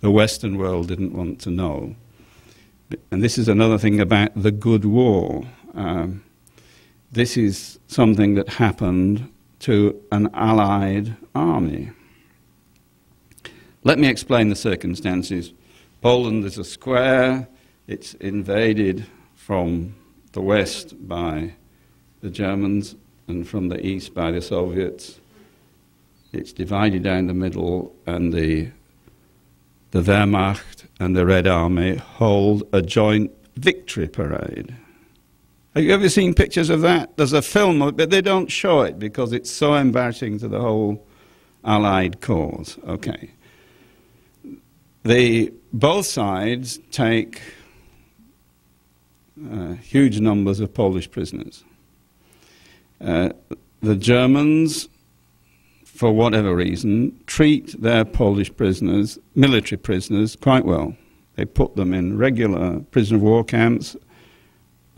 the Western world didn't want to know. And this is another thing about the Good War. This is something that happened to an Allied army. Let me explain the circumstances. Poland is a square. It's invaded from the west by the Germans and from the east by the Soviets. It's divided down the middle, and the Wehrmacht and the Red Army hold a joint victory parade. Have you ever seen pictures of that? There's a film of it, but they don't show it because it's so embarrassing to the whole Allied cause. Okay. Both sides take huge numbers of Polish prisoners. The Germans, for whatever reason, treat their Polish prisoners, military prisoners, quite well. They put them in regular prisoner of war camps,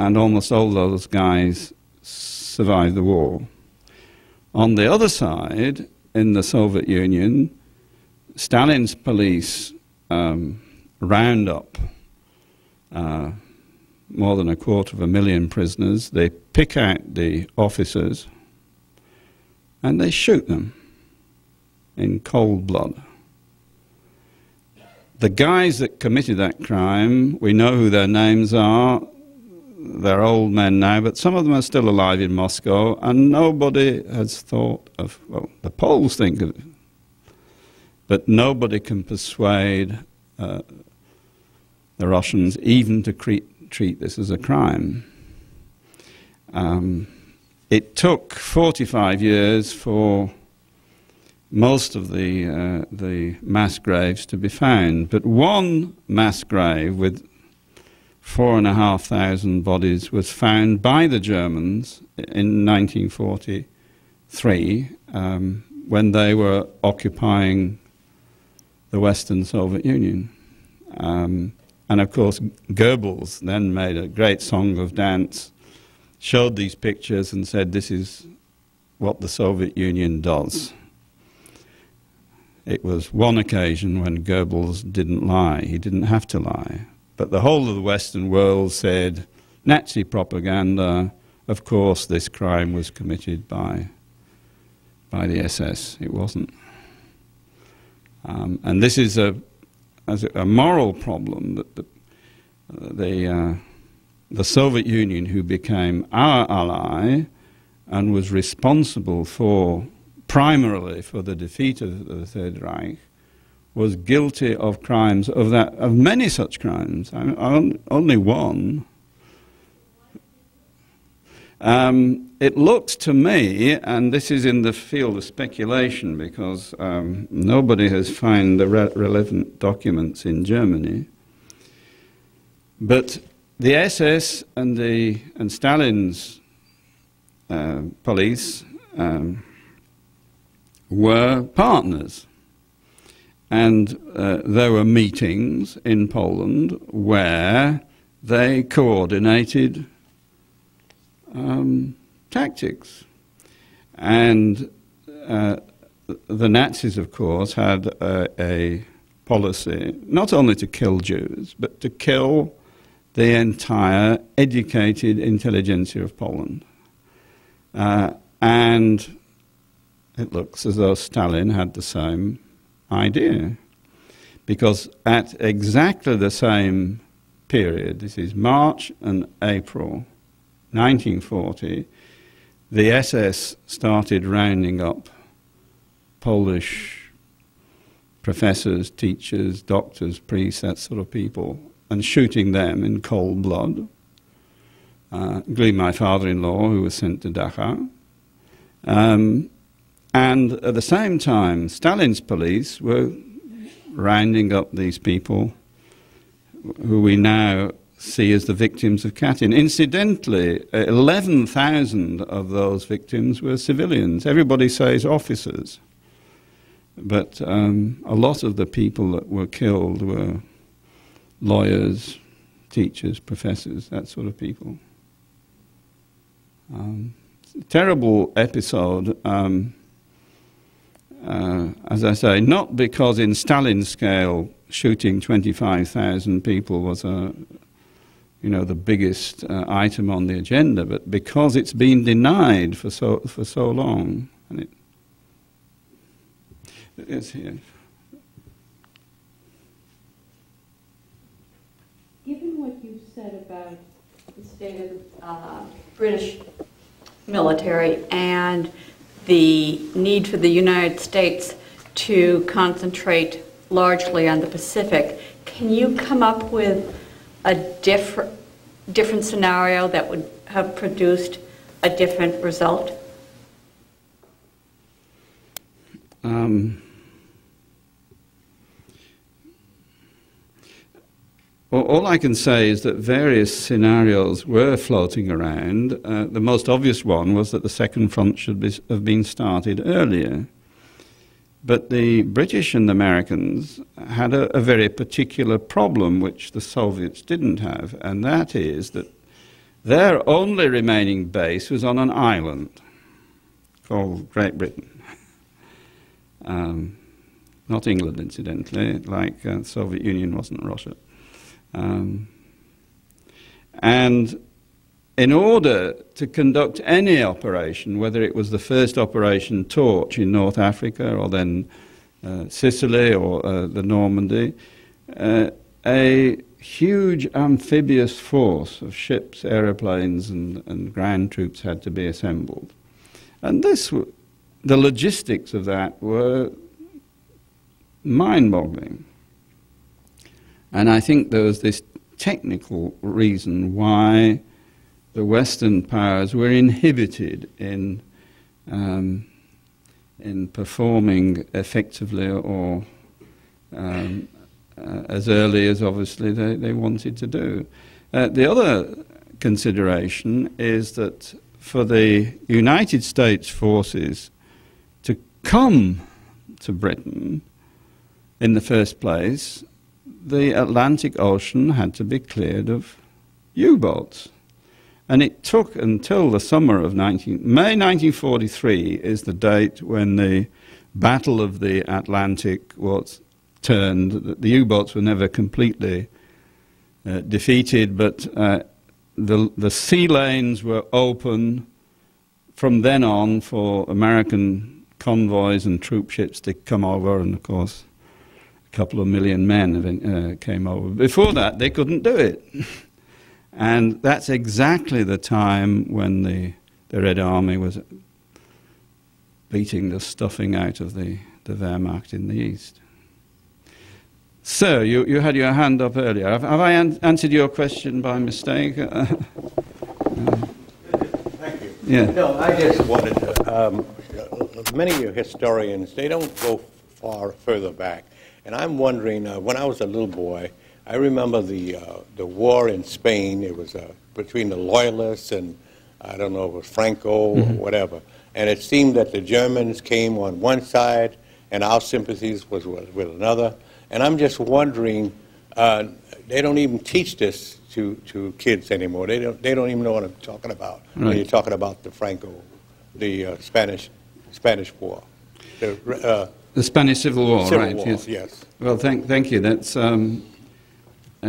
and almost all those guys survived the war. On the other side, in the Soviet Union, Stalin's police round up more than 250,000 prisoners. They pick out the officers and they shoot them in cold blood. The guys that committed that crime, we know who their names are. They're old men now, but some of them are still alive in Moscow, and nobody has thought of, well, the Poles think of it, but nobody can persuade the Russians even to treat this as a crime. It took 45 years for most of the mass graves to be found, but one mass grave with 4,500 bodies was found by the Germans in 1943 when they were occupying the Western Soviet Union. And of course, Goebbels then made a great song of dance, showed these pictures and said, this is what the Soviet Union does. It was one occasion when Goebbels didn't lie. He didn't have to lie. But the whole of the Western world said, Nazi propaganda, of course this crime was committed by the SS. It wasn't. And this is a moral problem that the Soviet Union, who became our ally and was responsible for, primarily for the defeat of the Third Reich, was guilty of crimes of that, of many such crimes. I mean, only one. It looks to me, and this is in the field of speculation because nobody has found the relevant documents in Germany, but the SS and Stalin's police were partners, and there were meetings in Poland where they coordinated tactics. And the Nazis, of course, had a policy, not only to kill Jews, but to kill the entire educated intelligentsia of Poland. And it looks as though Stalin had the same idea, because at exactly the same period, this is March and April 1940, the SS started rounding up Polish professors, teachers, doctors, priests, that sort of people, and shooting them in cold blood, including my father-in-law, who was sent to Dachau. And at the same time, Stalin's police were rounding up these people who we now see as the victims of Katyn. Incidentally, 11,000 of those victims were civilians. Everybody says officers, but a lot of the people that were killed were lawyers, teachers, professors, that sort of people. Terrible episode, as I say, not because in Stalin's scale shooting 25,000 people was a, you know, the biggest item on the agenda, but because it's been denied for so long. And it's here. Given what you've said about the state of the British military and the need for the United States to concentrate largely on the Pacific, can you come up with a different scenario that would have produced a different result? All I can say is that various scenarios were floating around. The most obvious one was that the Second Front should have been started earlier. But the British and the Americans had a very particular problem which the Soviets didn't have, and that is that their only remaining base was on an island called Great Britain. Not England, incidentally, like the Soviet Union wasn't Russia. And in order to conduct any operation, whether it was the first Operation Torch in North Africa or then Sicily or the Normandy, a huge amphibious force of ships, aeroplanes and ground troops had to be assembled. And this, the logistics of that were mind-boggling. And I think there was this technical reason why the Western powers were inhibited in performing effectively or as early as obviously they wanted to do. The other consideration is that for the United States forces to come to Britain in the first place, the Atlantic Ocean had to be cleared of U-boats. And it took until the summer of May 1943 is the date when the Battle of the Atlantic was turned. The U-boats were never completely defeated, but the sea lanes were open from then on for American convoys and troop ships to come over, and of course a couple of million men came over. Before that, they couldn't do it. And that's exactly the time when the Red Army was beating the stuffing out of the Wehrmacht in the East. Sir, you had your hand up earlier. Have I answered your question by mistake? Thank you. Yeah. No, I just wanted to, many historians, they don't go further back. And I'm wondering, when I was a little boy, I remember the war in Spain. It was between the Loyalists and, I don't know, it was Franco or whatever. And it seemed that the Germans came on one side and our sympathies was with another. And I'm just wondering, they don't even teach this to kids anymore. They don't even know what I'm talking about when you're talking about the Franco, the Spanish War. The, The Spanish Civil War, right? Yes. Yes. Well, thank you. That's a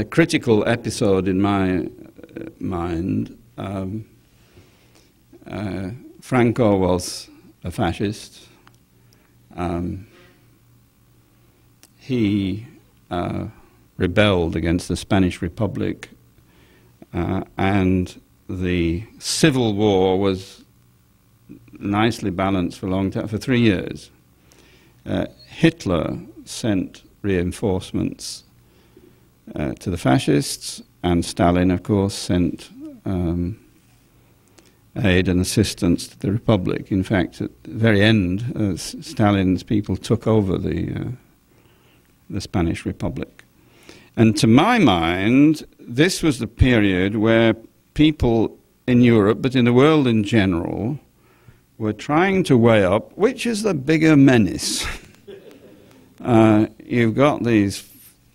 critical episode in my mind. Franco was a fascist. He rebelled against the Spanish Republic, and the Civil War was nicely balanced for a long time, for 3 years. Hitler sent reinforcements to the fascists, and Stalin, of course, sent aid and assistance to the Republic. In fact, at the very end, Stalin's people took over the Spanish Republic. And to my mind, this was the period where people in Europe, but in the world in general, were trying to weigh up which is the bigger menace. You've got these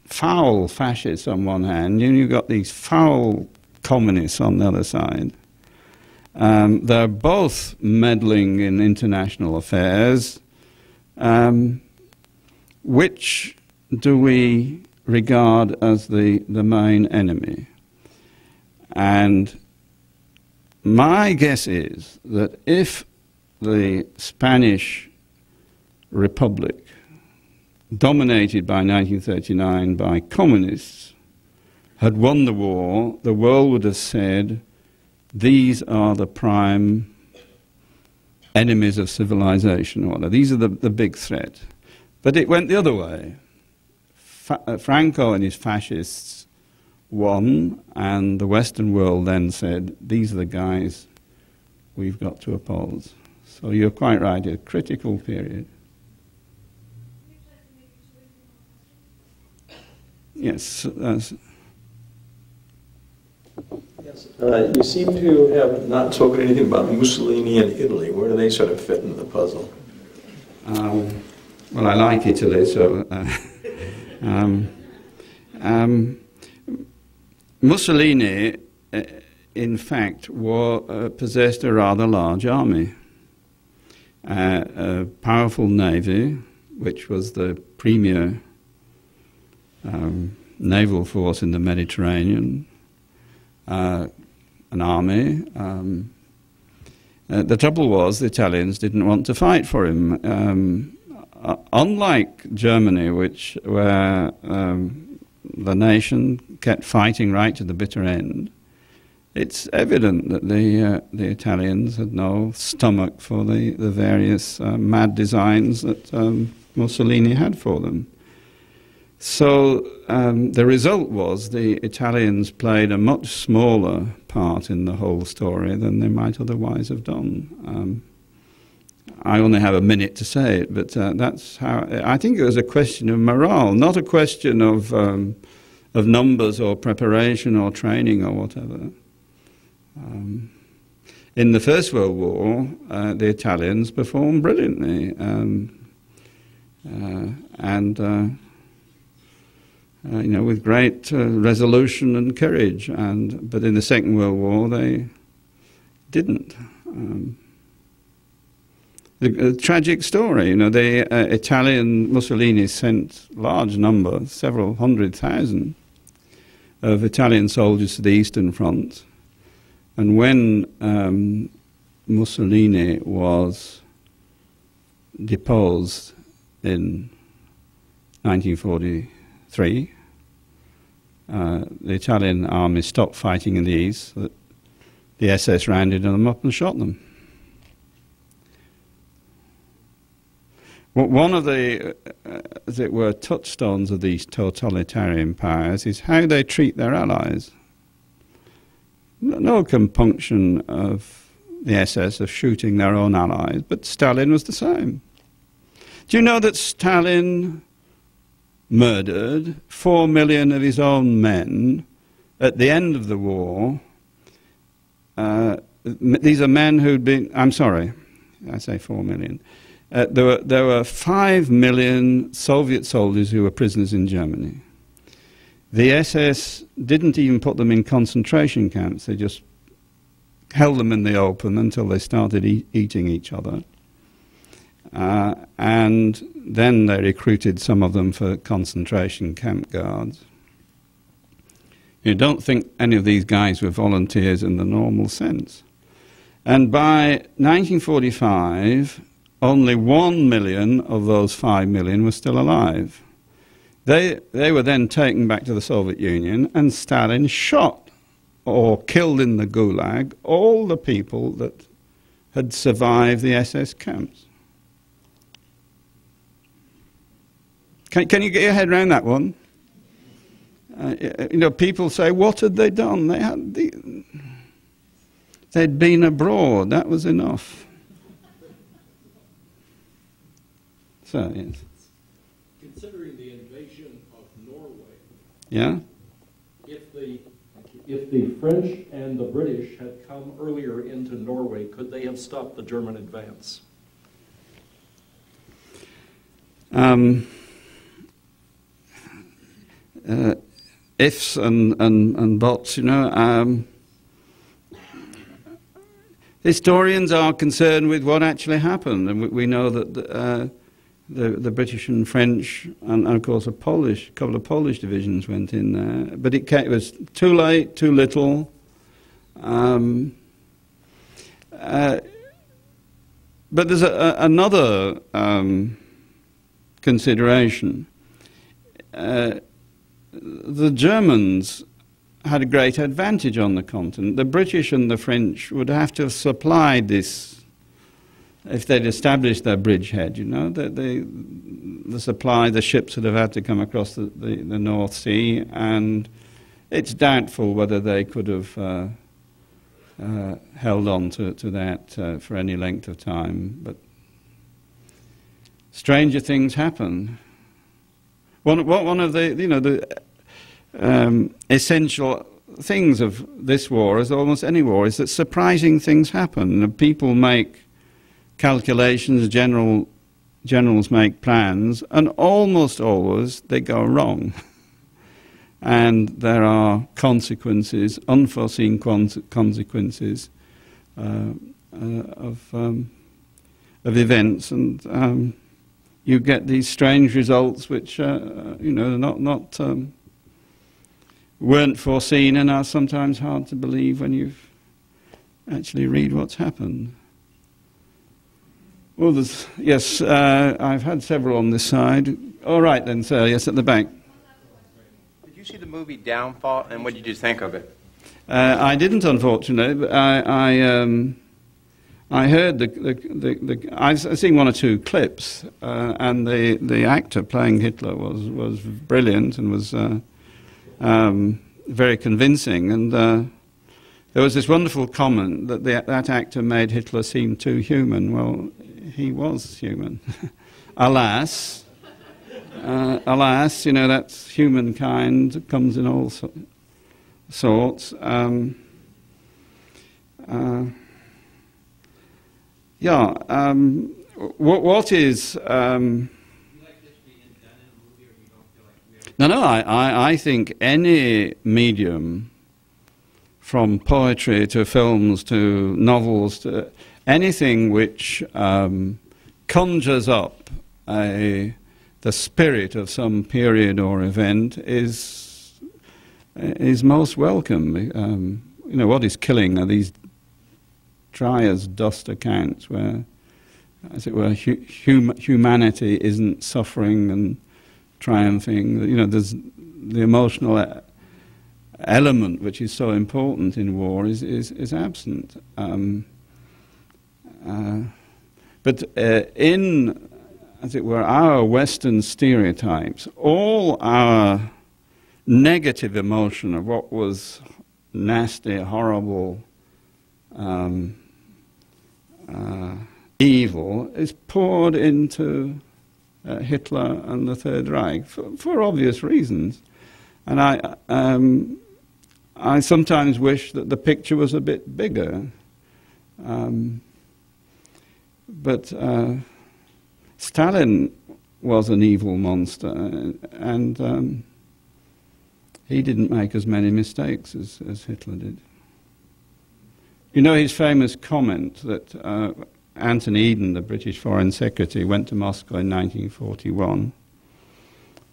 foul fascists on one hand, and you've got these foul communists on the other side. They're both meddling in international affairs. Which do we regard as the main enemy? And my guess is that if the Spanish Republic, dominated by 1939 by communists, had won the war, the world would have said, these are the prime enemies of civilization, or these are the big threat. But it went the other way. Franco and his fascists won, and the Western world then said, these are the guys we've got to oppose. So you're quite right, a critical period. Yes. Yes. You seem to have not spoken anything about Mussolini and Italy. Where do they sort of fit in the puzzle? Well, I like Italy, so... Mussolini, in fact, possessed a rather large army, a powerful navy, which was the premier naval force in the Mediterranean, an army. The trouble was the Italians didn't want to fight for him. Unlike Germany, where the nation kept fighting right to the bitter end, it's evident that the Italians had no stomach for the various mad designs that Mussolini had for them. So the result was the Italians played a much smaller part in the whole story than they might otherwise have done. I only have a minute to say it, but that's how... I think it was a question of morale, not a question of numbers or preparation or training or whatever. In the First World War, the Italians performed brilliantly, you know, with great resolution and courage. But in the Second World War, they didn't. A tragic story, you know. The Italian Mussolini sent large number, several 100,000, of Italian soldiers to the Eastern Front. And when Mussolini was deposed in 1943, the Italian army stopped fighting in the East. The SS rounded them up and shot them. One of the, as it were, touchstones of these totalitarian powers is how they treat their allies. No compunction of the SS of shooting their own allies, but Stalin was the same. Do you know that Stalin murdered 4 million of his own men at the end of the war? These are men who'd been... I'm sorry, I say 4 million. There were 5 million Soviet soldiers who were prisoners in Germany. The SS didn't even put them in concentration camps. They just held them in the open until they started eating each other. And then they recruited some of them for concentration camp guards. You don't think any of these guys were volunteers in the normal sense. And by 1945, only 1 million of those 5 million were still alive. They were then taken back to the Soviet Union, and Stalin shot or killed in the Gulag all the people that had survived the SS camps. Can you get your head around that one? You know, people say, what had they done? They'd been abroad. That was enough. So, yes. Considering the invasion of Norway, yeah? If the French and the British had come earlier into Norway, could they have stopped the German advance? Ifs and buts, you know. Historians are concerned with what actually happened, and we know that the British and French, and of course a couple of Polish divisions went in there, but it was too late, too little. But there's another consideration. The Germans had a great advantage on the continent. The British and the French would have to have supplied this if they'd established their bridgehead, you know. The ships would have had to come across the North Sea, and it's doubtful whether they could have held on to that for any length of time. But stranger things happen. One of the, you know, essential things of this war, as almost any war, is that surprising things happen. People make calculations, generals make plans, and almost always they go wrong. And there are consequences, unforeseen consequences of events, and you get these strange results which, you know, weren't foreseen and are sometimes hard to believe when you've actually read what's happened. Well, there's, yes, I've had several on this side. All right then, sir, yes, at the back. Did you see the movie Downfall, and what did you think of it? I didn't, unfortunately, but I heard I've seen one or two clips, and the actor playing Hitler was brilliant and was very convincing. And there was this wonderful comment that that actor made Hitler seem too human. Well, he was human, alas. Alas, you know, that's humankind, comes in all sorts. Yeah, what is... You like this being done in a movie, or you don't feel like we are... No, I think any medium, from poetry to films to novels, to anything which conjures up the spirit of some period or event is most welcome. You know, what is killing are these dry as dust accounts where, as it were, humanity isn't suffering and triumphing. You know, there's the emotional element which is so important in war is absent. But in, as it were, our Western stereotypes, all our negative emotion of what was nasty, horrible, evil is poured into Hitler and the Third Reich for obvious reasons, and I sometimes wish that the picture was a bit bigger, but Stalin was an evil monster, and he didn't make as many mistakes as Hitler did. You know his famous comment that Anthony Eden, the British Foreign Secretary, went to Moscow in 1941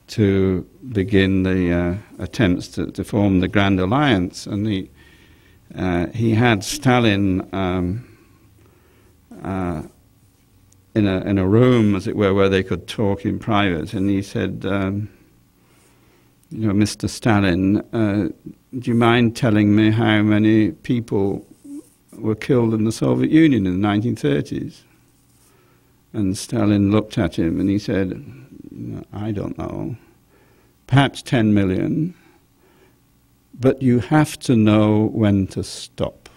to begin the attempts to form the Grand Alliance, and he had Stalin in a room, as it were, where they could talk in private, and he said, you know, Mr. Stalin, do you mind telling me how many people were killed in the Soviet Union in the 1930s? And Stalin looked at him and he said, I don't know, perhaps 10 million, but you have to know when to stop.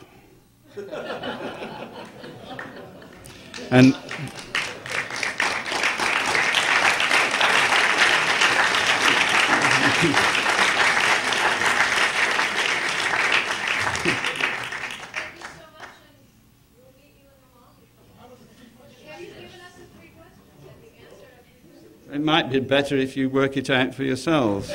It might be better if you work it out for yourselves.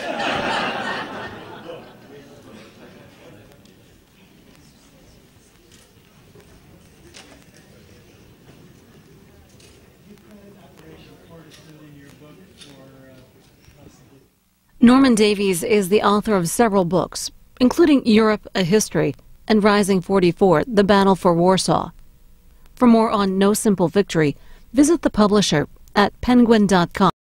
Norman Davies is the author of several books, including Europe, A History, and Rising 44, The Battle for Warsaw. For more on No Simple Victory, visit the publisher at penguin.com.